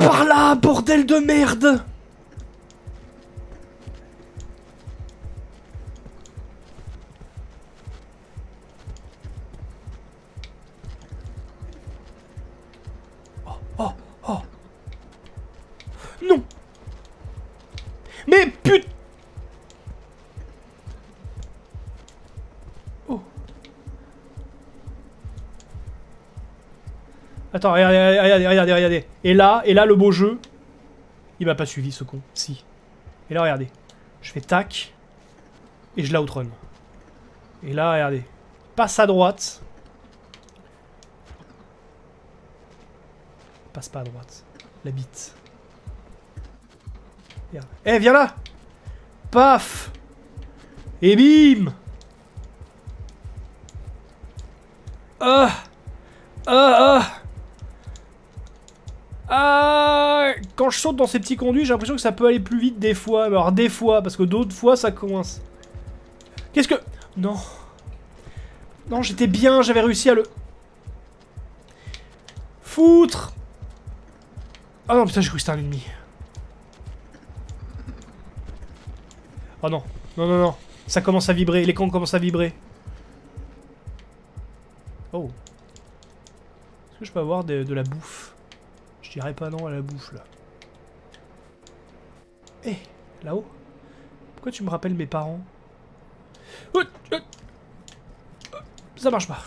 Par là, bordel de merde! Attends, regardez. Et là, le beau jeu. Il m'a pas suivi, ce con. Si. Et là, regardez. Je fais tac. Et je l'outrun. Et là, regardez. Passe à droite. Passe pas à droite. La bite. Eh, viens là! Paf! Et bim! Quand je saute dans ces petits conduits, j'ai l'impression que ça peut aller plus vite des fois. Alors des fois, parce que d'autres fois, ça coince. Qu'est-ce que... Non. Non, j'étais bien, j'avais réussi à le... Foutre. Oh non, putain, j'ai cru que c'était un ennemi. Oh non. Non. Ça commence à vibrer, les cons commencent à vibrer. Oh. Est-ce que je peux avoir de la bouffe? Je dirais pas non à la bouffe, là. Hé, là-haut. Pourquoi tu me rappelles mes parents? Ça marche pas.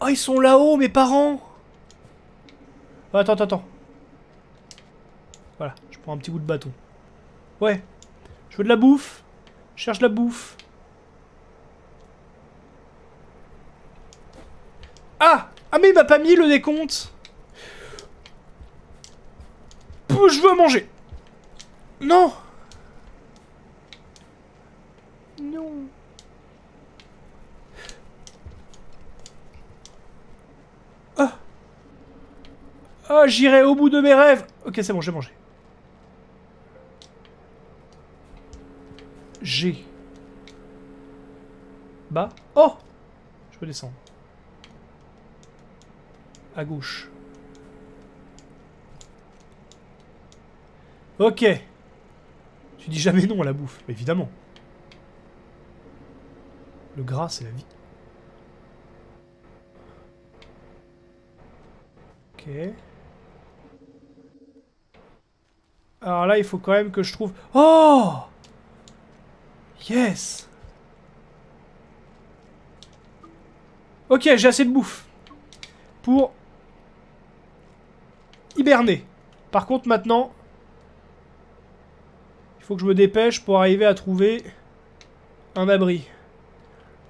Oh, ils sont là-haut, mes parents. Attends. Voilà, je prends un petit bout de bâton. Ouais. Je veux de la bouffe. Je cherche de la bouffe. Ah! Ah mais il m'a pas mis le décompte. Pouh, je veux manger. Non. Non. Ah. Ah, j'irai au bout de mes rêves. Ok, c'est bon, j'ai mangé. J'ai. Bah. Oh. Je peux descendre. À gauche. Ok. Tu dis jamais non à la bouffe, évidemment. Le gras, c'est la vie. Ok. Alors là, il faut quand même que je trouve... Oh! Yes! Ok, j'ai assez de bouffe. Pour... hiberner. Par contre, maintenant, il faut que je me dépêche pour arriver à trouver un abri.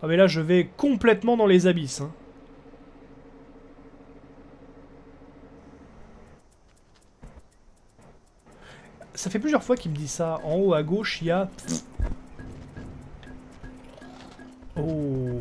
Ah mais là, je vais complètement dans les abysses. Hein. Ça fait plusieurs fois qu'il me dit ça. En haut à gauche, il y a... Oh...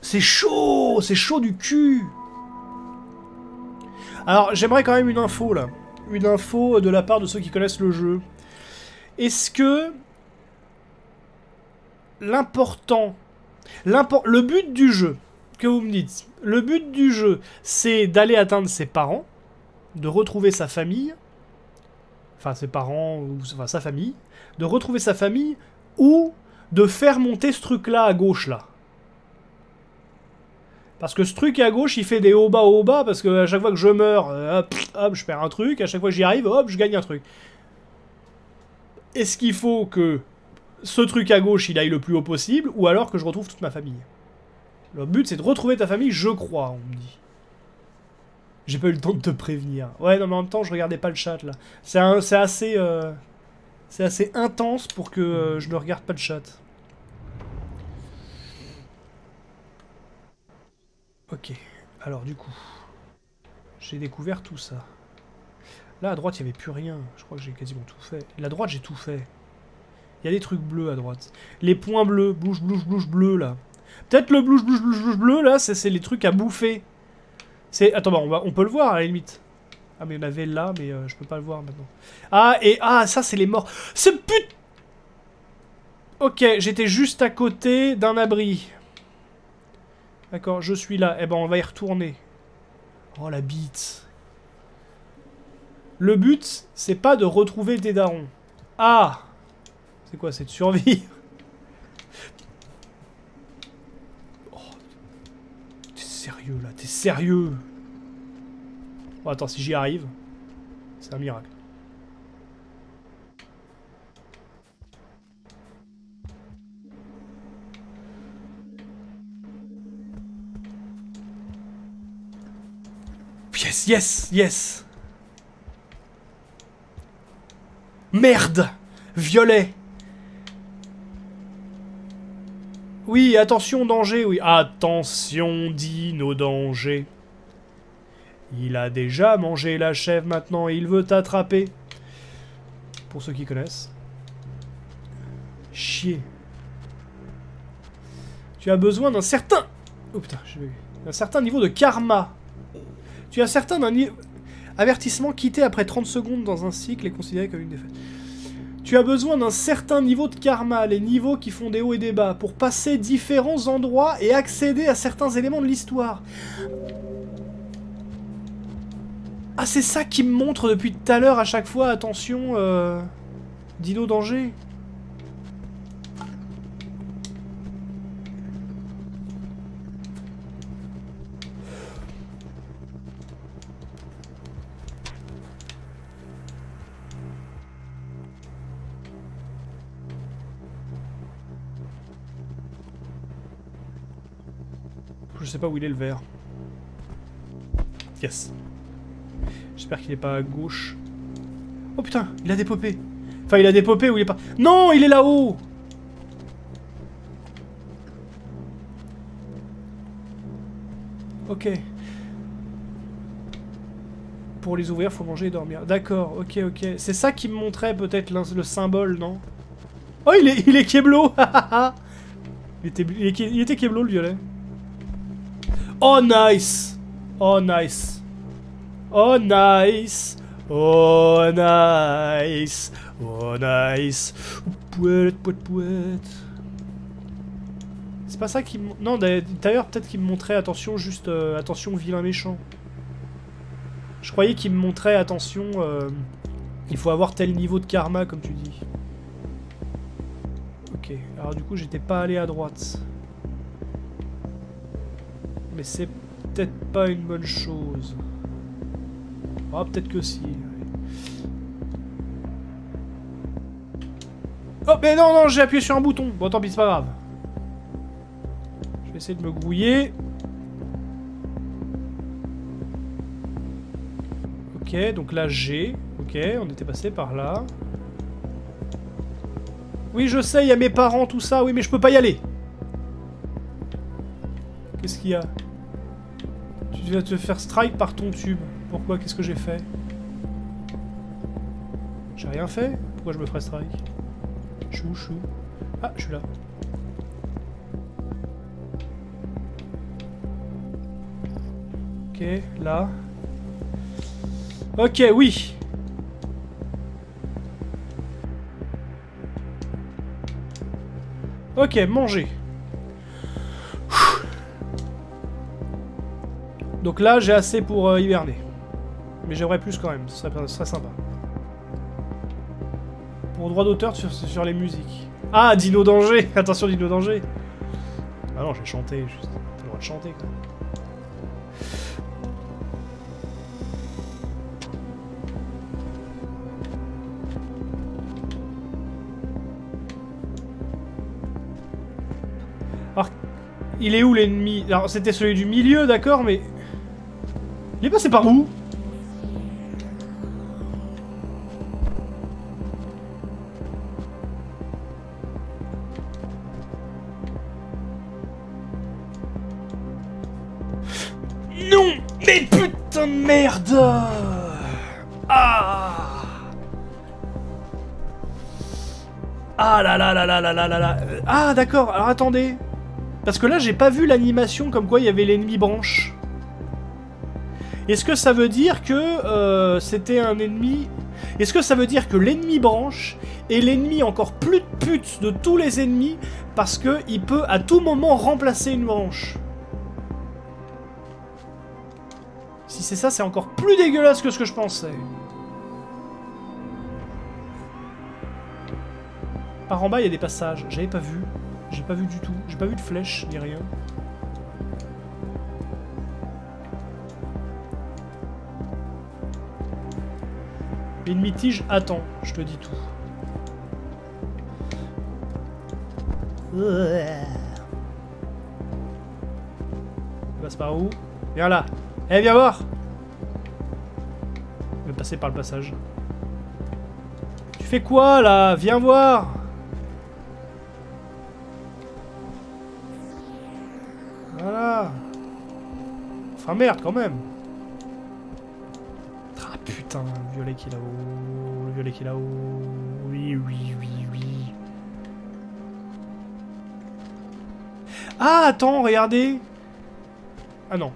C'est chaud du cul. Alors, j'aimerais quand même une info, là. Une info de la part de ceux qui connaissent le jeu. Est-ce que le but du jeu, que vous me dites, le but du jeu, c'est d'aller atteindre ses parents, de retrouver sa famille, enfin ses parents, ou enfin sa famille, de retrouver sa famille, ou de faire monter ce truc-là à gauche, là. Parce que ce truc à gauche, il fait des hauts-bas, parce que à chaque fois que je meurs, hop, hop, je perds un truc, à chaque fois que j'y arrive, hop, je gagne un truc. Est-ce qu'il faut que ce truc à gauche, il aille le plus haut possible, ou alors que je retrouve toute ma famille? Le but, c'est de retrouver ta famille, je crois, on me dit. J'ai pas eu le temps de te prévenir. Ouais, non, mais en même temps, je regardais pas le chat, là. C'est assez... c'est assez intense pour que je ne regarde pas le chat. Ok, alors du coup, j'ai découvert tout ça. Là, à droite, il n'y avait plus rien. Je crois que j'ai quasiment tout fait. La droite, j'ai tout fait. Il y a des trucs bleus à droite. Les points bleus, blouche, blouche, blouche, bleu, là. Peut-être le blouche, blouche, blouche, blouche, bleu, là, c'est les trucs à bouffer. Attends, bah, on peut le voir, à la limite. Ah mais il y en avait là, mais je peux pas le voir maintenant. Ah, et... Ah, ça, c'est les morts. Ce put... Ok, j'étais juste à côté d'un abri. D'accord, je suis là. Eh ben, on va y retourner. Oh, la bite. Le but, c'est pas de retrouver des darons. Ah! C'est quoi, c'est de survivre? Oh. T'es sérieux, là? T'es sérieux? Oh, attends, si j'y arrive, c'est un miracle. Yes, yes, yes. Merde, violet. Oui, attention, danger, oui. Attention, dino, danger. Il a déjà mangé la chèvre maintenant et il veut t'attraper. Pour ceux qui connaissent. Chier. Tu as besoin d'un certain... Oh putain, j'ai bugué. D'un certain niveau de karma. Tu as certain d'un avertissement quitté après 30 secondes dans un cycle et considéré comme une défaite. Tu as besoin d'un certain niveau de karma, les niveaux qui font des hauts et des bas, pour passer différents endroits et accéder à certains éléments de l'histoire. Ah, c'est ça qui me montre depuis tout à l'heure à chaque fois, attention, dino danger. Je sais pas où il est le vert. Yes. J'espère qu'il est pas à gauche. Oh putain, il a dépopé. Enfin, il a dépopé ou il est pas... Non, il est là-haut. Ok. Pour les ouvrir, faut manger et dormir. D'accord, ok, ok. C'est ça qui me montrait peut-être le symbole, non? Oh, il est Keblo. il était Keblo, le violet. Oh, nice. Oh, nice. Oh nice, oh nice, oh nice. Pouette, pouette, pouette. C'est pas ça qui... Non, d'ailleurs, peut-être qu'il me montrait, attention, juste... attention, vilain méchant. Je croyais qu'il me montrait, attention... il faut avoir tel niveau de karma, comme tu dis. Ok, alors du coup, j'étais pas allé à droite. Mais c'est peut-être pas une bonne chose. Ah, peut-être que si. Oh, mais non, non, j'ai appuyé sur un bouton. Bon, tant pis, c'est pas grave. Je vais essayer de me grouiller. Ok, donc là, G. Ok, on était passé par là. Oui, je sais, il y a mes parents, tout ça. Oui, mais je peux pas y aller. Qu'est-ce qu'il y a? Tu viens te faire strike par ton tube. Pourquoi? Qu'est-ce que j'ai fait? J'ai rien fait? Pourquoi je me ferais strike? Je suis où? Je suis où? Ah, je suis là. Ok, là. Ok, oui. Ok, manger. Donc là, j'ai assez pour hiberner. Mais j'aimerais plus quand même, ce serait sympa. Pour droit d'auteur sur les musiques. Ah, Dino Danger. Attention, Dino Danger. Ah non, j'ai chanté, juste. T'as le droit de chanter, quand même. Alors, il est où l'ennemi? Alors, c'était celui du milieu, d'accord, mais... Il est passé par où? Non, mais putain de merde! Ah! Ah là là là là là là là là! Ah d'accord, alors attendez! Parce que là, j'ai pas vu l'animation comme quoi il y avait l'ennemi branche. Est-ce que ça veut dire que c'était un ennemi... Est-ce que ça veut dire que l'ennemi branche est l'ennemi encore plus de pute de tous les ennemis parce qu'il peut à tout moment remplacer une branche? Si c'est ça, c'est encore plus dégueulasse que ce que je pensais. Par en bas, il y a des passages. J'avais pas vu. J'ai pas vu du tout. J'ai pas vu de flèche ni rien. L'ennemi tige attend, je te dis tout. Il passe par où? Viens là. Eh, viens voir. Je vais passer par le passage. Tu fais quoi là? Viens voir. Voilà. Enfin merde quand même. Ah putain, le violet qui est là-haut. Le violet qui est là-haut. Oui, oui, oui, oui. Ah attends, regardez. Ah non.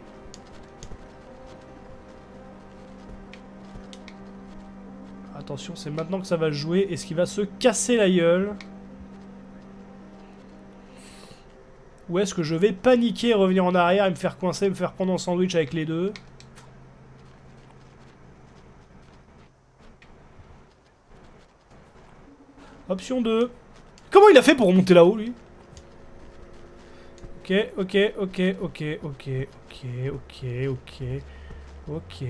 Attention, c'est maintenant que ça va jouer. Est-ce qu'il va se casser la gueule? Ou est-ce que je vais paniquer, revenir en arrière et me faire coincer, me faire prendre en sandwich avec les deux? Option 2. Comment il a fait pour remonter là-haut, lui? Ok, ok, ok, ok, ok, ok, ok, ok, ok.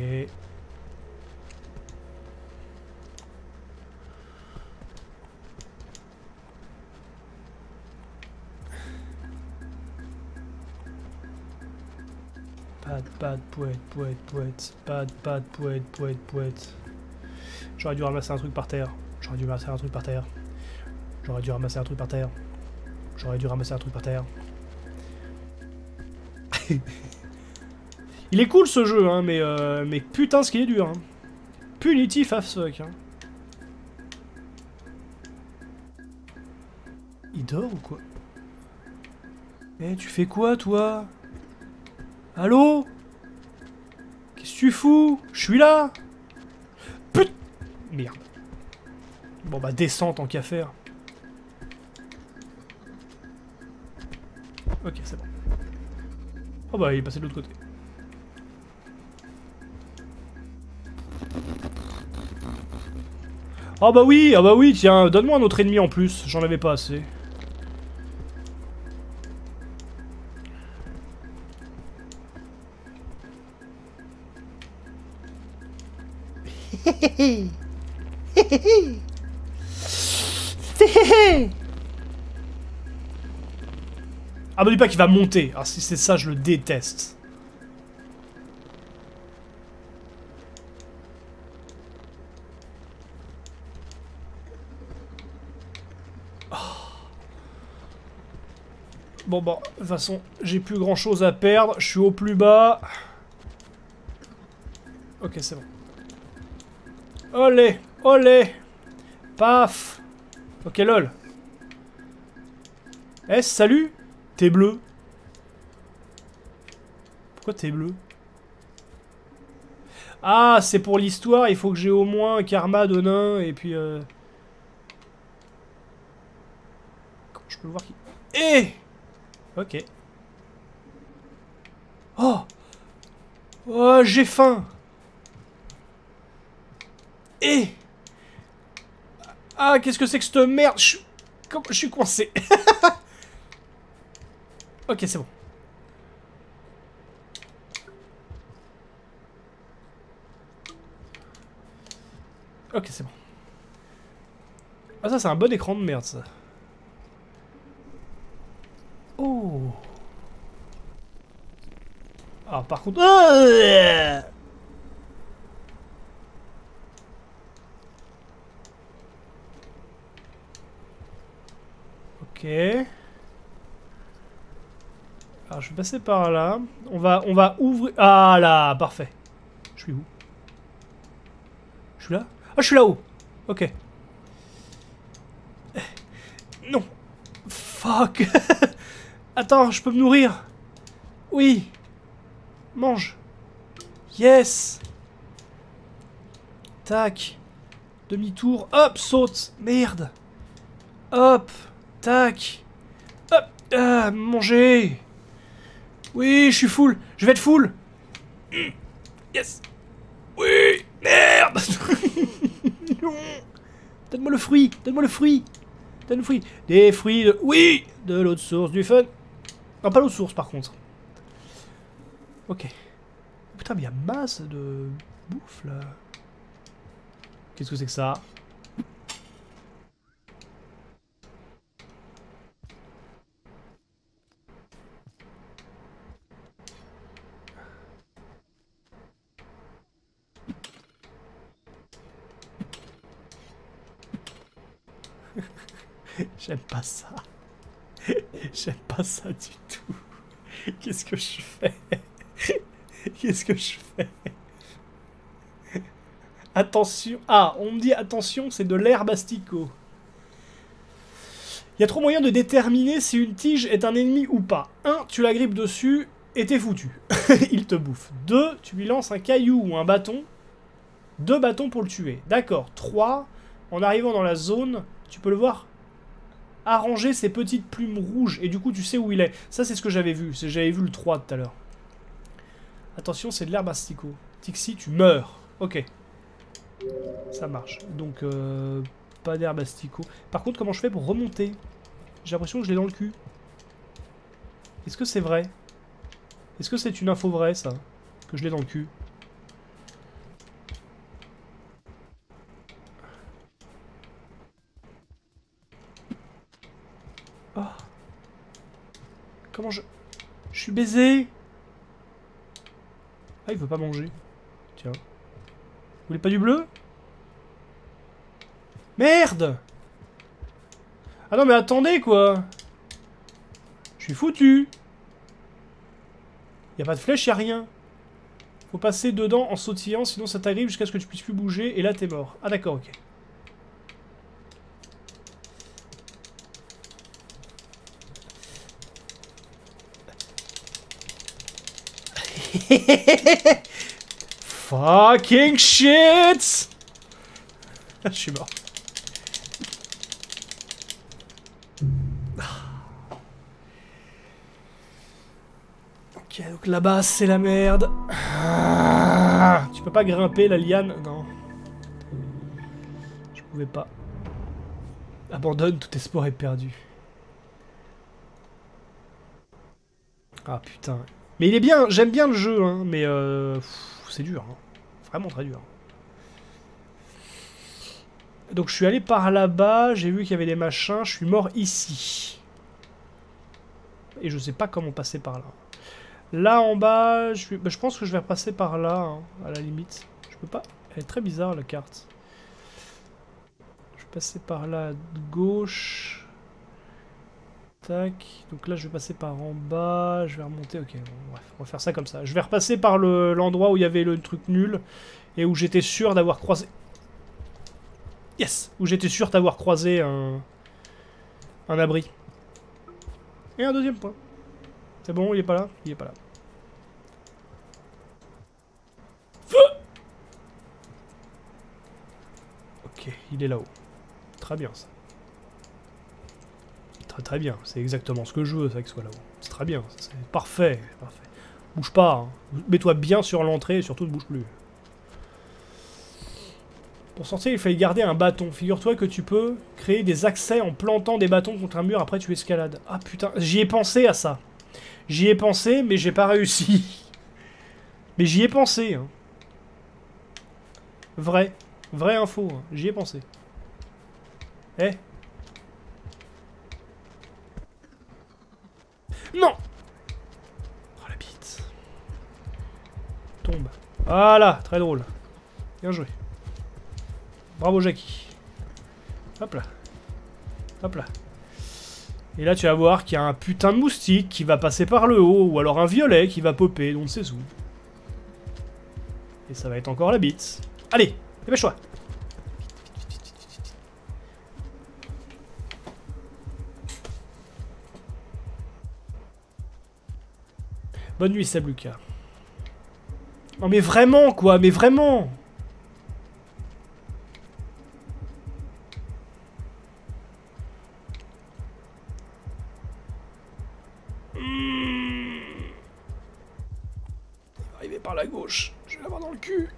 Pas de poète, pas de poète. J'aurais dû ramasser un truc par terre. J'aurais dû ramasser un truc par terre. J'aurais dû ramasser un truc par terre. J'aurais dû ramasser un truc par terre. Il est cool ce jeu, hein, mais putain ce qu'il est dur. Hein. Punitif as fuck. Hein. Il dort ou quoi? Eh, tu fais quoi toi? Allô? Qu'est-ce que tu fous? Je suis là! Put... Merde. Bon bah descends tant qu'à faire. Ok, c'est bon. Oh bah il est passé de l'autre côté. Ah bah oui, tiens, donne-moi un autre ennemi en plus, j'en avais pas assez. Ah me dis pas qu'il va monter. Alors si c'est ça, je le déteste. Oh. Bon bon, de toute façon, j'ai plus grand chose à perdre. Je suis au plus bas. Ok, c'est bon. Olé, olé. Paf. Ok, lol. Eh, salut. T'es bleu. Pourquoi t'es bleu? Ah, c'est pour l'histoire, il faut que j'ai au moins un karma de nain, et puis... Comment je je peux voir qui... Eh ! Ok. Oh! Oh, j'ai faim! Eh! Ah, qu'est-ce que c'est que cette merde? Je suis coincé. Ok, c'est bon. Ok, c'est bon. Ah, ça, c'est un bon écran de merde, ça. Oh. Ah, par contre... Ah, ok. Alors, je vais passer par là. On va ouvrir... Ah, là, parfait. Je suis où? Je suis là? Ah, je suis là-haut. Ok. Non. Fuck. Attends, je peux me nourrir. Oui. Mange. Yes. Tac. Demi-tour. Hop, saute. Merde. Hop. Tac. Hop. Ah, manger. Oui, je suis full. Je vais être full. Yes. Oui. Merde. Donne-moi le fruit. Donne-moi le fruit. Donne-moi le fruit. Des fruits de... Oui. De l'eau de source, du fun. Non, pas l'eau de source, par contre. Ok. Putain, mais il y a masse de bouffe, là. Qu'est-ce que c'est que ça? J'aime pas ça. J'aime pas ça du tout. Qu'est-ce que je fais? Qu'est-ce que je fais? Attention. Ah, on me dit attention, c'est de l'herbe asticot. Il y a trop moyen de déterminer si une tige est un ennemi ou pas. 1. Tu la grippes dessus et t'es foutu. Il te bouffe. 2. Tu lui lances un caillou ou un bâton. 2 bâtons pour le tuer. D'accord. 3. En arrivant dans la zone, tu peux le voir arranger ses petites plumes rouges et du coup tu sais où il est. Ça, c'est ce que j'avais vu. J'avais vu le 3 tout à l'heure. Attention, c'est de l'herbe asticot. Tixi, tu meurs. Ok. Ça marche. Donc, pas d'herbe asticot. Par contre, comment je fais pour remonter? J'ai l'impression que je l'ai dans le cul. Est-ce que c'est vrai? Est-ce que c'est une info vraie, ça? Que je l'ai dans le cul? Oh. Comment je... Je suis baisé. Ah, il veut pas manger. Tiens. Vous voulez pas du bleu? Merde! Ah non, mais attendez, quoi! Je suis foutu! Y'a pas de flèche, y'a rien. Faut passer dedans en sautillant, sinon ça t'arrive jusqu'à ce que tu puisses plus bouger, et là t'es mort. Ah d'accord, ok. Fucking shit. Je suis mort. Ok, donc là-bas c'est la merde. Tu peux pas grimper la liane? Non. Je pouvais pas. Abandonne, tout espoir est perdu. Ah putain. Mais il est bien, j'aime bien le jeu, hein, mais c'est dur, hein. Vraiment très dur. Donc je suis allé par là-bas, j'ai vu qu'il y avait des machins, je suis mort ici. Et je sais pas comment passer par là. Là en bas, je, bah, je pense que je vais repasser par là, hein, à la limite. Je peux pas, elle est très bizarre la carte. Je vais passer par là, de gauche... Donc là je vais passer par en bas, je vais remonter, ok, bon, bref, on va faire ça comme ça. Je vais repasser par l'endroit où il y avait le truc nul, et où j'étais sûr d'avoir croisé... Yes! Où j'étais sûr d'avoir croisé un abri. Et un deuxième point. C'est bon, il est pas là? Il est pas là. Feu! Ok, il est là-haut. Très bien ça. très très bien, c'est exactement ce que je veux, ça qu'il soit là-haut. C'est très bien, c'est parfait, parfait. Bouge pas, hein. Mets-toi bien sur l'entrée et surtout ne bouge plus. Pour sortir, il fallait garder un bâton. Figure-toi que tu peux créer des accès en plantant des bâtons contre un mur, après tu escalades. Ah putain, j'y ai pensé à ça. J'y ai pensé, mais j'ai pas réussi. Mais j'y ai pensé. Hein. Vrai. Vraie info. Hein. J'y ai pensé. Eh. Non! Oh la bite. Tombe. Voilà, très drôle. Bien joué. Bravo Jackie. Hop là. Hop là. Et là tu vas voir qu'il y a un putain de moustique qui va passer par le haut, ou alors un violet qui va popper, donc c'est où. Et ça va être encore la bite. Allez, dépêche-toi. Bonne nuit Sabluka. Non mais vraiment quoi, mais vraiment. À gauche, je vais l'avoir dans le cul.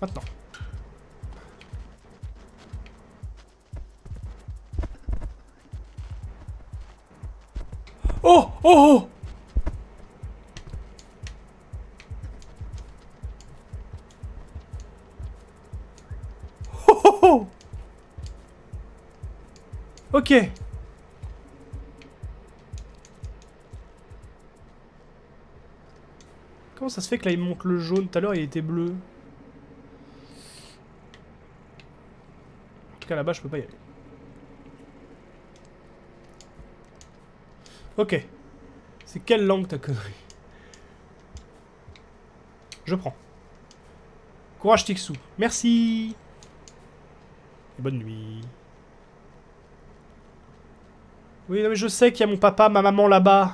Maintenant. Oh oh oh. Oh oh oh. Ok. Comment ça se fait que là il monte le jaune? Tout à l'heure il était bleu. En tout cas là-bas je peux pas y aller. Ok. C'est quelle langue ta connerie? Je prends. Courage Tixou. Merci. Et bonne nuit. Oui non, mais je sais qu'il y a mon papa, ma maman là-bas.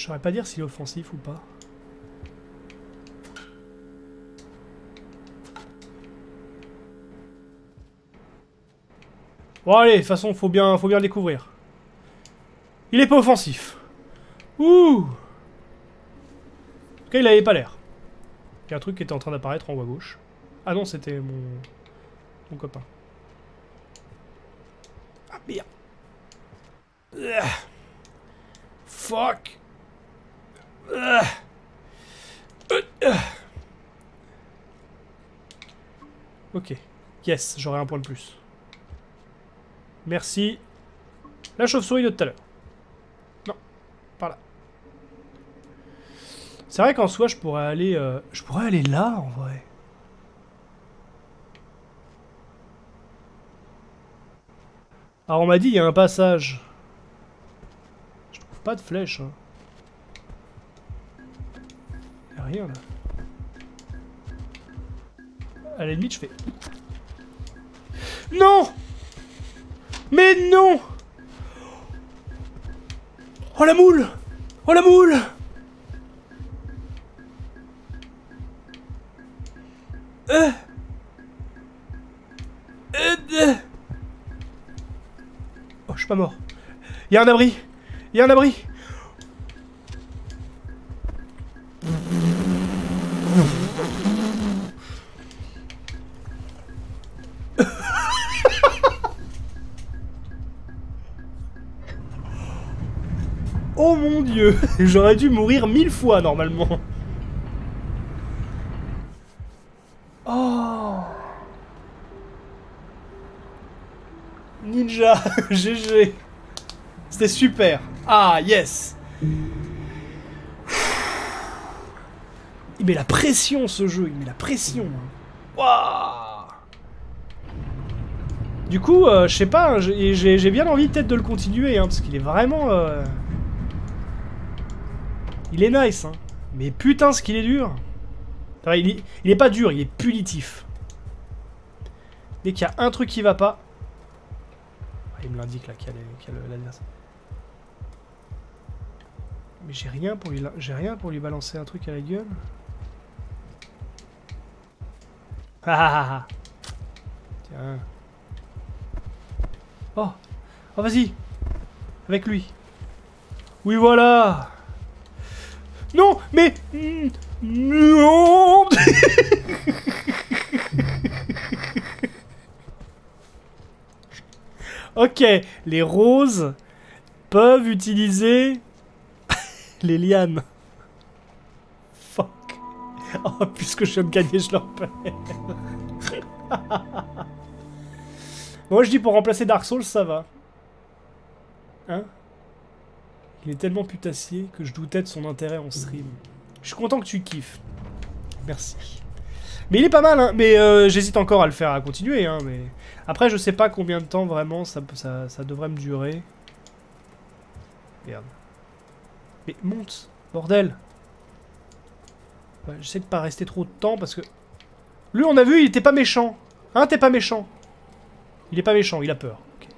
Je saurais pas dire s'il est offensif ou pas. Bon allez, de toute façon, faut bien découvrir. Il est pas offensif. Ouh. Ok, il avait pas l'air. Il y a un truc qui était en train d'apparaître en haut à gauche. Ah non, c'était mon copain. Ah merde. Ugh. Fuck. Ok. Yes, j'aurai un point de plus. Merci. La chauve-souris de tout à l'heure. Non. Par là. C'est vrai qu'en soi, je pourrais aller là, en vrai. Alors, on m'a dit, il y a un passage. Je trouve pas de flèche, hein. Rien là. À la limite, je fais. Non! Mais non! Oh la moule! Oh la moule! Oh, je suis pas mort. Il y a un abri! Il y a un abri! Oh mon dieu, j'aurais dû mourir 1000 fois normalement. Oh. Ninja, GG. C'était super. Ah, yes. Il met la pression ce jeu, il met la pression. Waouh. Du coup, je sais pas, hein, j'ai bien envie peut-être de le continuer, hein, parce qu'il est vraiment... Il est nice, hein. Mais putain, ce qu'il est dur. Enfin, il est pas dur, il est punitif. Dès qu'il y a un truc qui va pas... Il me l'indique là, quel est l'adversaire. Mais j'ai rien pour lui, balancer un truc à la gueule. Ah, ah, ah. Tiens. Oh, oh vas-y. Avec lui. Oui, voilà. Non, mais... Non. Ok, les roses peuvent utiliser les lianes. Fuck. Oh, puisque je vais me gagner, je leur perds. Moi, je dis pour remplacer Dark Souls, ça va. Hein? Il est tellement putassier que je doutais de son intérêt en stream. Je suis content que tu kiffes. Merci. Mais il est pas mal, hein. Mais j'hésite encore à le faire, à continuer, hein. Mais... Après, je sais pas combien de temps vraiment ça devrait me durer. Merde. Mais monte, bordel. J'essaie de pas rester trop de temps parce que... Lui, on a vu, il était pas méchant. Hein, t'es pas méchant. Il est pas méchant, il a peur. Okay.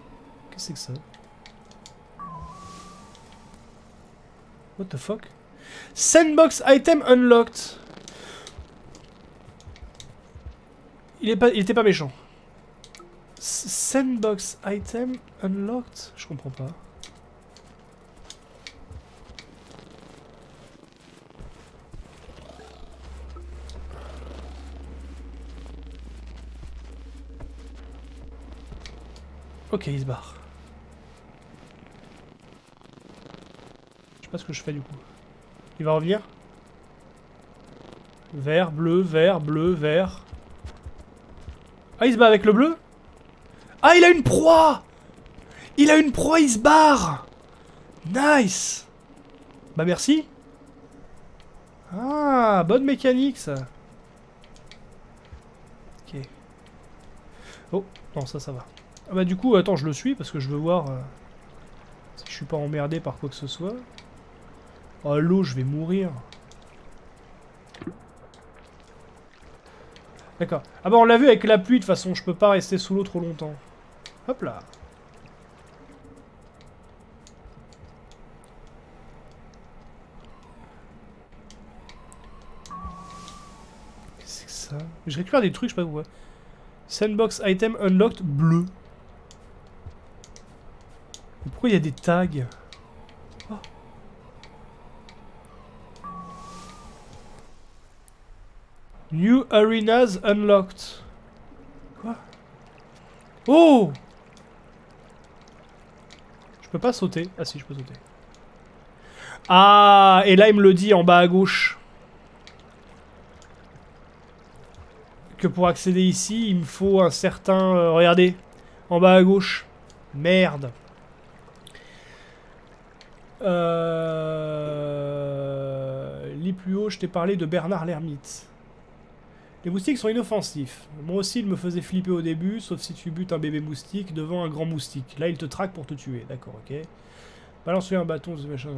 Qu'est-ce que c'est que ça? What the fuck? Sandbox item unlocked. Il était pas méchant. Sandbox item unlocked? Je comprends pas. Ok, il se barre. Je sais pas ce que je fais du coup. Il va revenir? Vert, bleu, vert, bleu, vert. Ah, il se bat avec le bleu? Ah, il a une proie! Il a une proie, il se barre! Nice! Bah merci! Ah, bonne mécanique ça! Ok. Oh, non, ça va. Ah bah du coup, attends, je le suis parce que je veux voir si je suis pas emmerdé par quoi que ce soit. Oh l'eau, je vais mourir! D'accord. Ah bah on l'a vu avec la pluie, de toute façon, je peux pas rester sous l'eau trop longtemps. Hop là. Qu'est-ce que c'est que ça? Je récupère des trucs, je sais pas pourquoi. Sandbox item unlocked bleu. Mais pourquoi il y a des tags? Oh. New arenas unlocked. Quoi? Oh! Je peux pas sauter. Ah si, je peux sauter. Ah! Et là, il me le dit en bas à gauche. Que pour accéder ici, il me faut un certain... regardez. En bas à gauche. Merde. Les plus hauts, je t'ai parlé de Bernard l'Ermite. Les moustiques sont inoffensifs. Moi aussi, il me faisait flipper au début, sauf si tu butes un bébé moustique devant un grand moustique. Là, il te traque pour te tuer. D'accord, ok. Balance-lui un bâton, ce machin.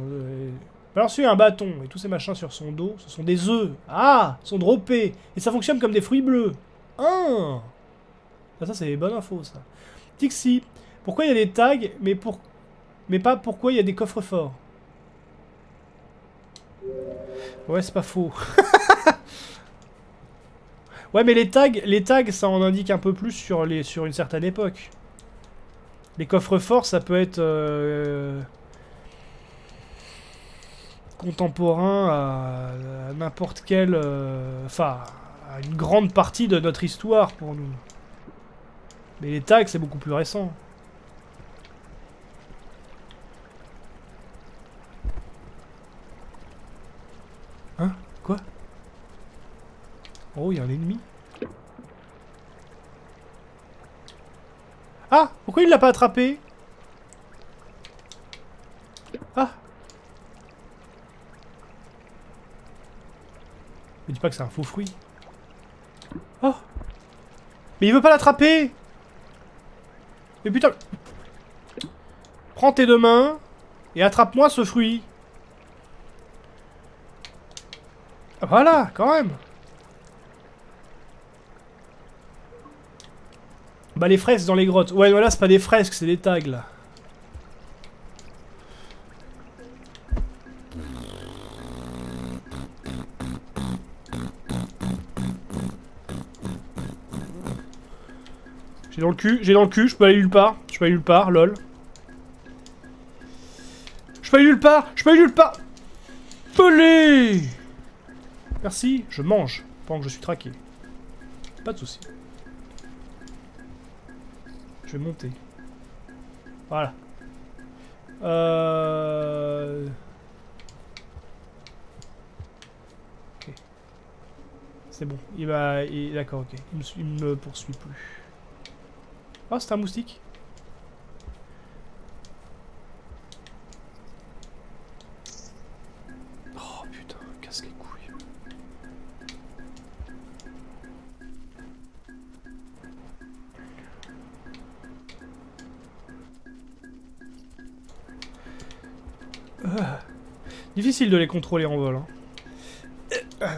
Balance-lui un bâton, et tous ces machins sur son dos, ce sont des œufs. Ah, ils sont droppés. Et ça fonctionne comme des fruits bleus. Hein, ah, ça, c'est des bonnes infos, ça. Tixi, pourquoi il y a des tags, mais pas pourquoi il y a des coffres forts? Ouais, c'est pas faux. Ouais, mais les tags, ça en indique un peu plus sur une certaine époque. Les coffres forts, ça peut être contemporain à n'importe quelle, enfin, à une grande partie de notre histoire pour nous. Mais les tags, c'est beaucoup plus récent. Hein? Quoi? Oh, il y a un ennemi. Ah! Pourquoi il l'a pas attrapé? Ah! Mais dis pas que c'est un faux fruit. Oh! Mais il veut pas l'attraper! Mais putain! Prends tes deux mains et attrape-moi ce fruit. Voilà, quand même! Bah les fresques dans les grottes. Ouais voilà, c'est pas des fresques, c'est des tags là. J'ai dans le cul, je peux aller nulle part, lol. Je peux aller nulle part, Pelé! Merci, je mange pendant que je suis traqué. Pas de soucis. Je vais monter. Voilà. Ok. C'est bon. Il va... D'accord, ok. Il me poursuit plus. Oh, c'est un moustique. Oh putain, casse les couilles. Difficile de les contrôler en vol. Hein.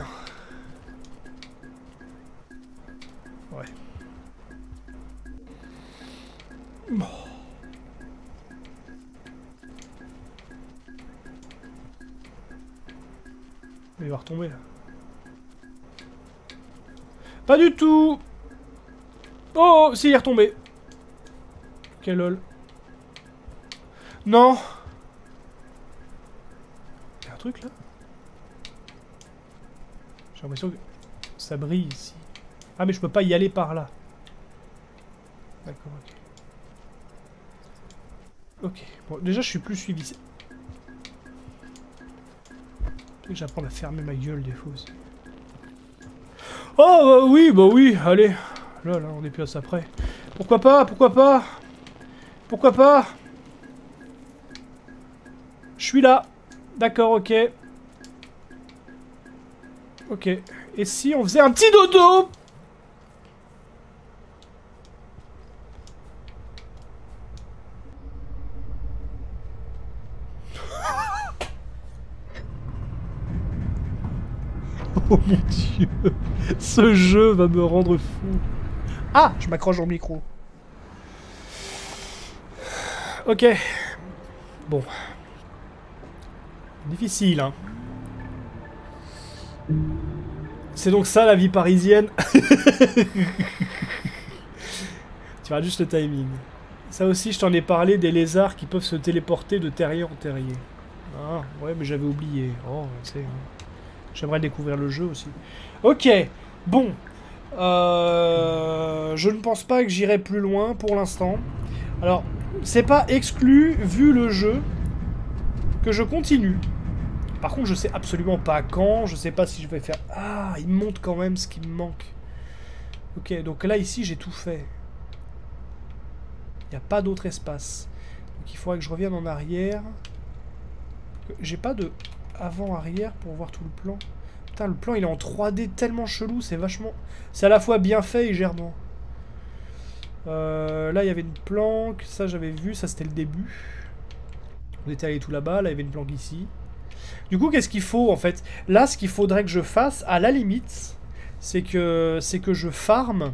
Il va retomber là. Pas du tout. Oh, si, il est retombé. Ok, lol. Non. Il y a un truc là. J'ai l'impression que ça brille ici. Ah, mais je peux pas y aller par là. D'accord, ok. Ok, bon, déjà je suis plus suivi. J'apprends à fermer ma gueule des fois aussi. Oh bah oui, allez. Là, on est plus à ça près. Pourquoi pas, Je suis là. D'accord, ok. Ok. Et si on faisait un petit dodo? Oh mon dieu, ce jeu va me rendre fou. Ah, je m'accroche au micro. Ok. Bon. Difficile, hein. C'est donc ça la vie parisienne. Tu vois juste le timing. Ça aussi, je t'en ai parlé des lézards qui peuvent se téléporter de terrier en terrier. Ah, ouais, mais j'avais oublié. Oh, c'est... J'aimerais découvrir le jeu aussi. Ok, bon. Je ne pense pas que j'irai plus loin pour l'instant. Alors, c'est pas exclu, vu le jeu, que je continue. Par contre, je sais absolument pas quand, je sais pas si je vais faire... Ah, il me montre quand même ce qui me manque. Ok, donc là, ici, j'ai tout fait. Il n'y a pas d'autre espace. Donc, il faudrait que je revienne en arrière. J'ai pas de... avant-arrière pour voir tout le plan. Putain, le plan il est en 3D tellement chelou, c'est vachement... C'est à la fois bien fait et gerbant. Là, il y avait une planque, ça j'avais vu, ça c'était le début. On était allé tout là-bas, là il y avait une planque ici. Du coup, qu'est-ce qu'il faut en fait? Là, ce qu'il faudrait que je fasse, à la limite, c'est que je farme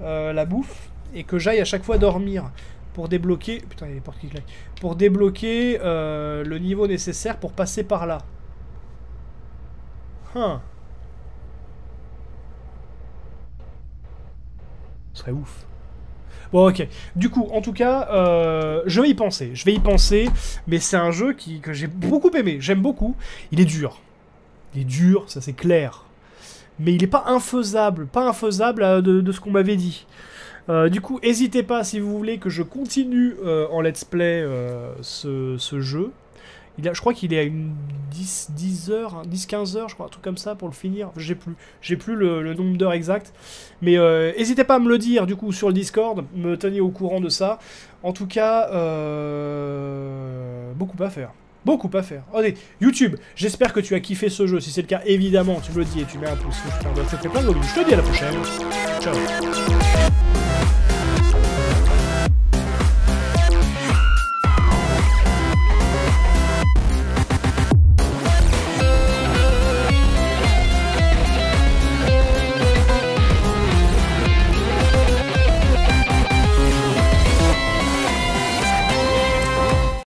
la bouffe et que j'aille à chaque fois dormir. Pour débloquer... Putain, il y a les portes qui claquent. Pour débloquer le niveau nécessaire pour passer par là. Hein. Ce serait ouf. Bon, ok. Du coup, en tout cas, je vais y penser. Mais c'est un jeu que j'ai beaucoup aimé. J'aime beaucoup. Il est dur. Ça c'est clair. Mais il n'est pas infaisable. De ce qu'on m'avait dit. Du coup, n'hésitez pas si vous voulez que je continue en let's play ce jeu. Je crois qu'il est à une 10-15 heures, je crois, un truc comme ça pour le finir. J'ai plus le nombre d'heures exact. Mais n'hésitez pas à me le dire du coup sur le Discord, me tenir au courant de ça. En tout cas, beaucoup à faire. Allez, YouTube, j'espère que tu as kiffé ce jeu. Si c'est le cas, évidemment, tu me le dis et tu mets un pouce. Ça fait plein de volume. Je te dis à la prochaine. Ciao.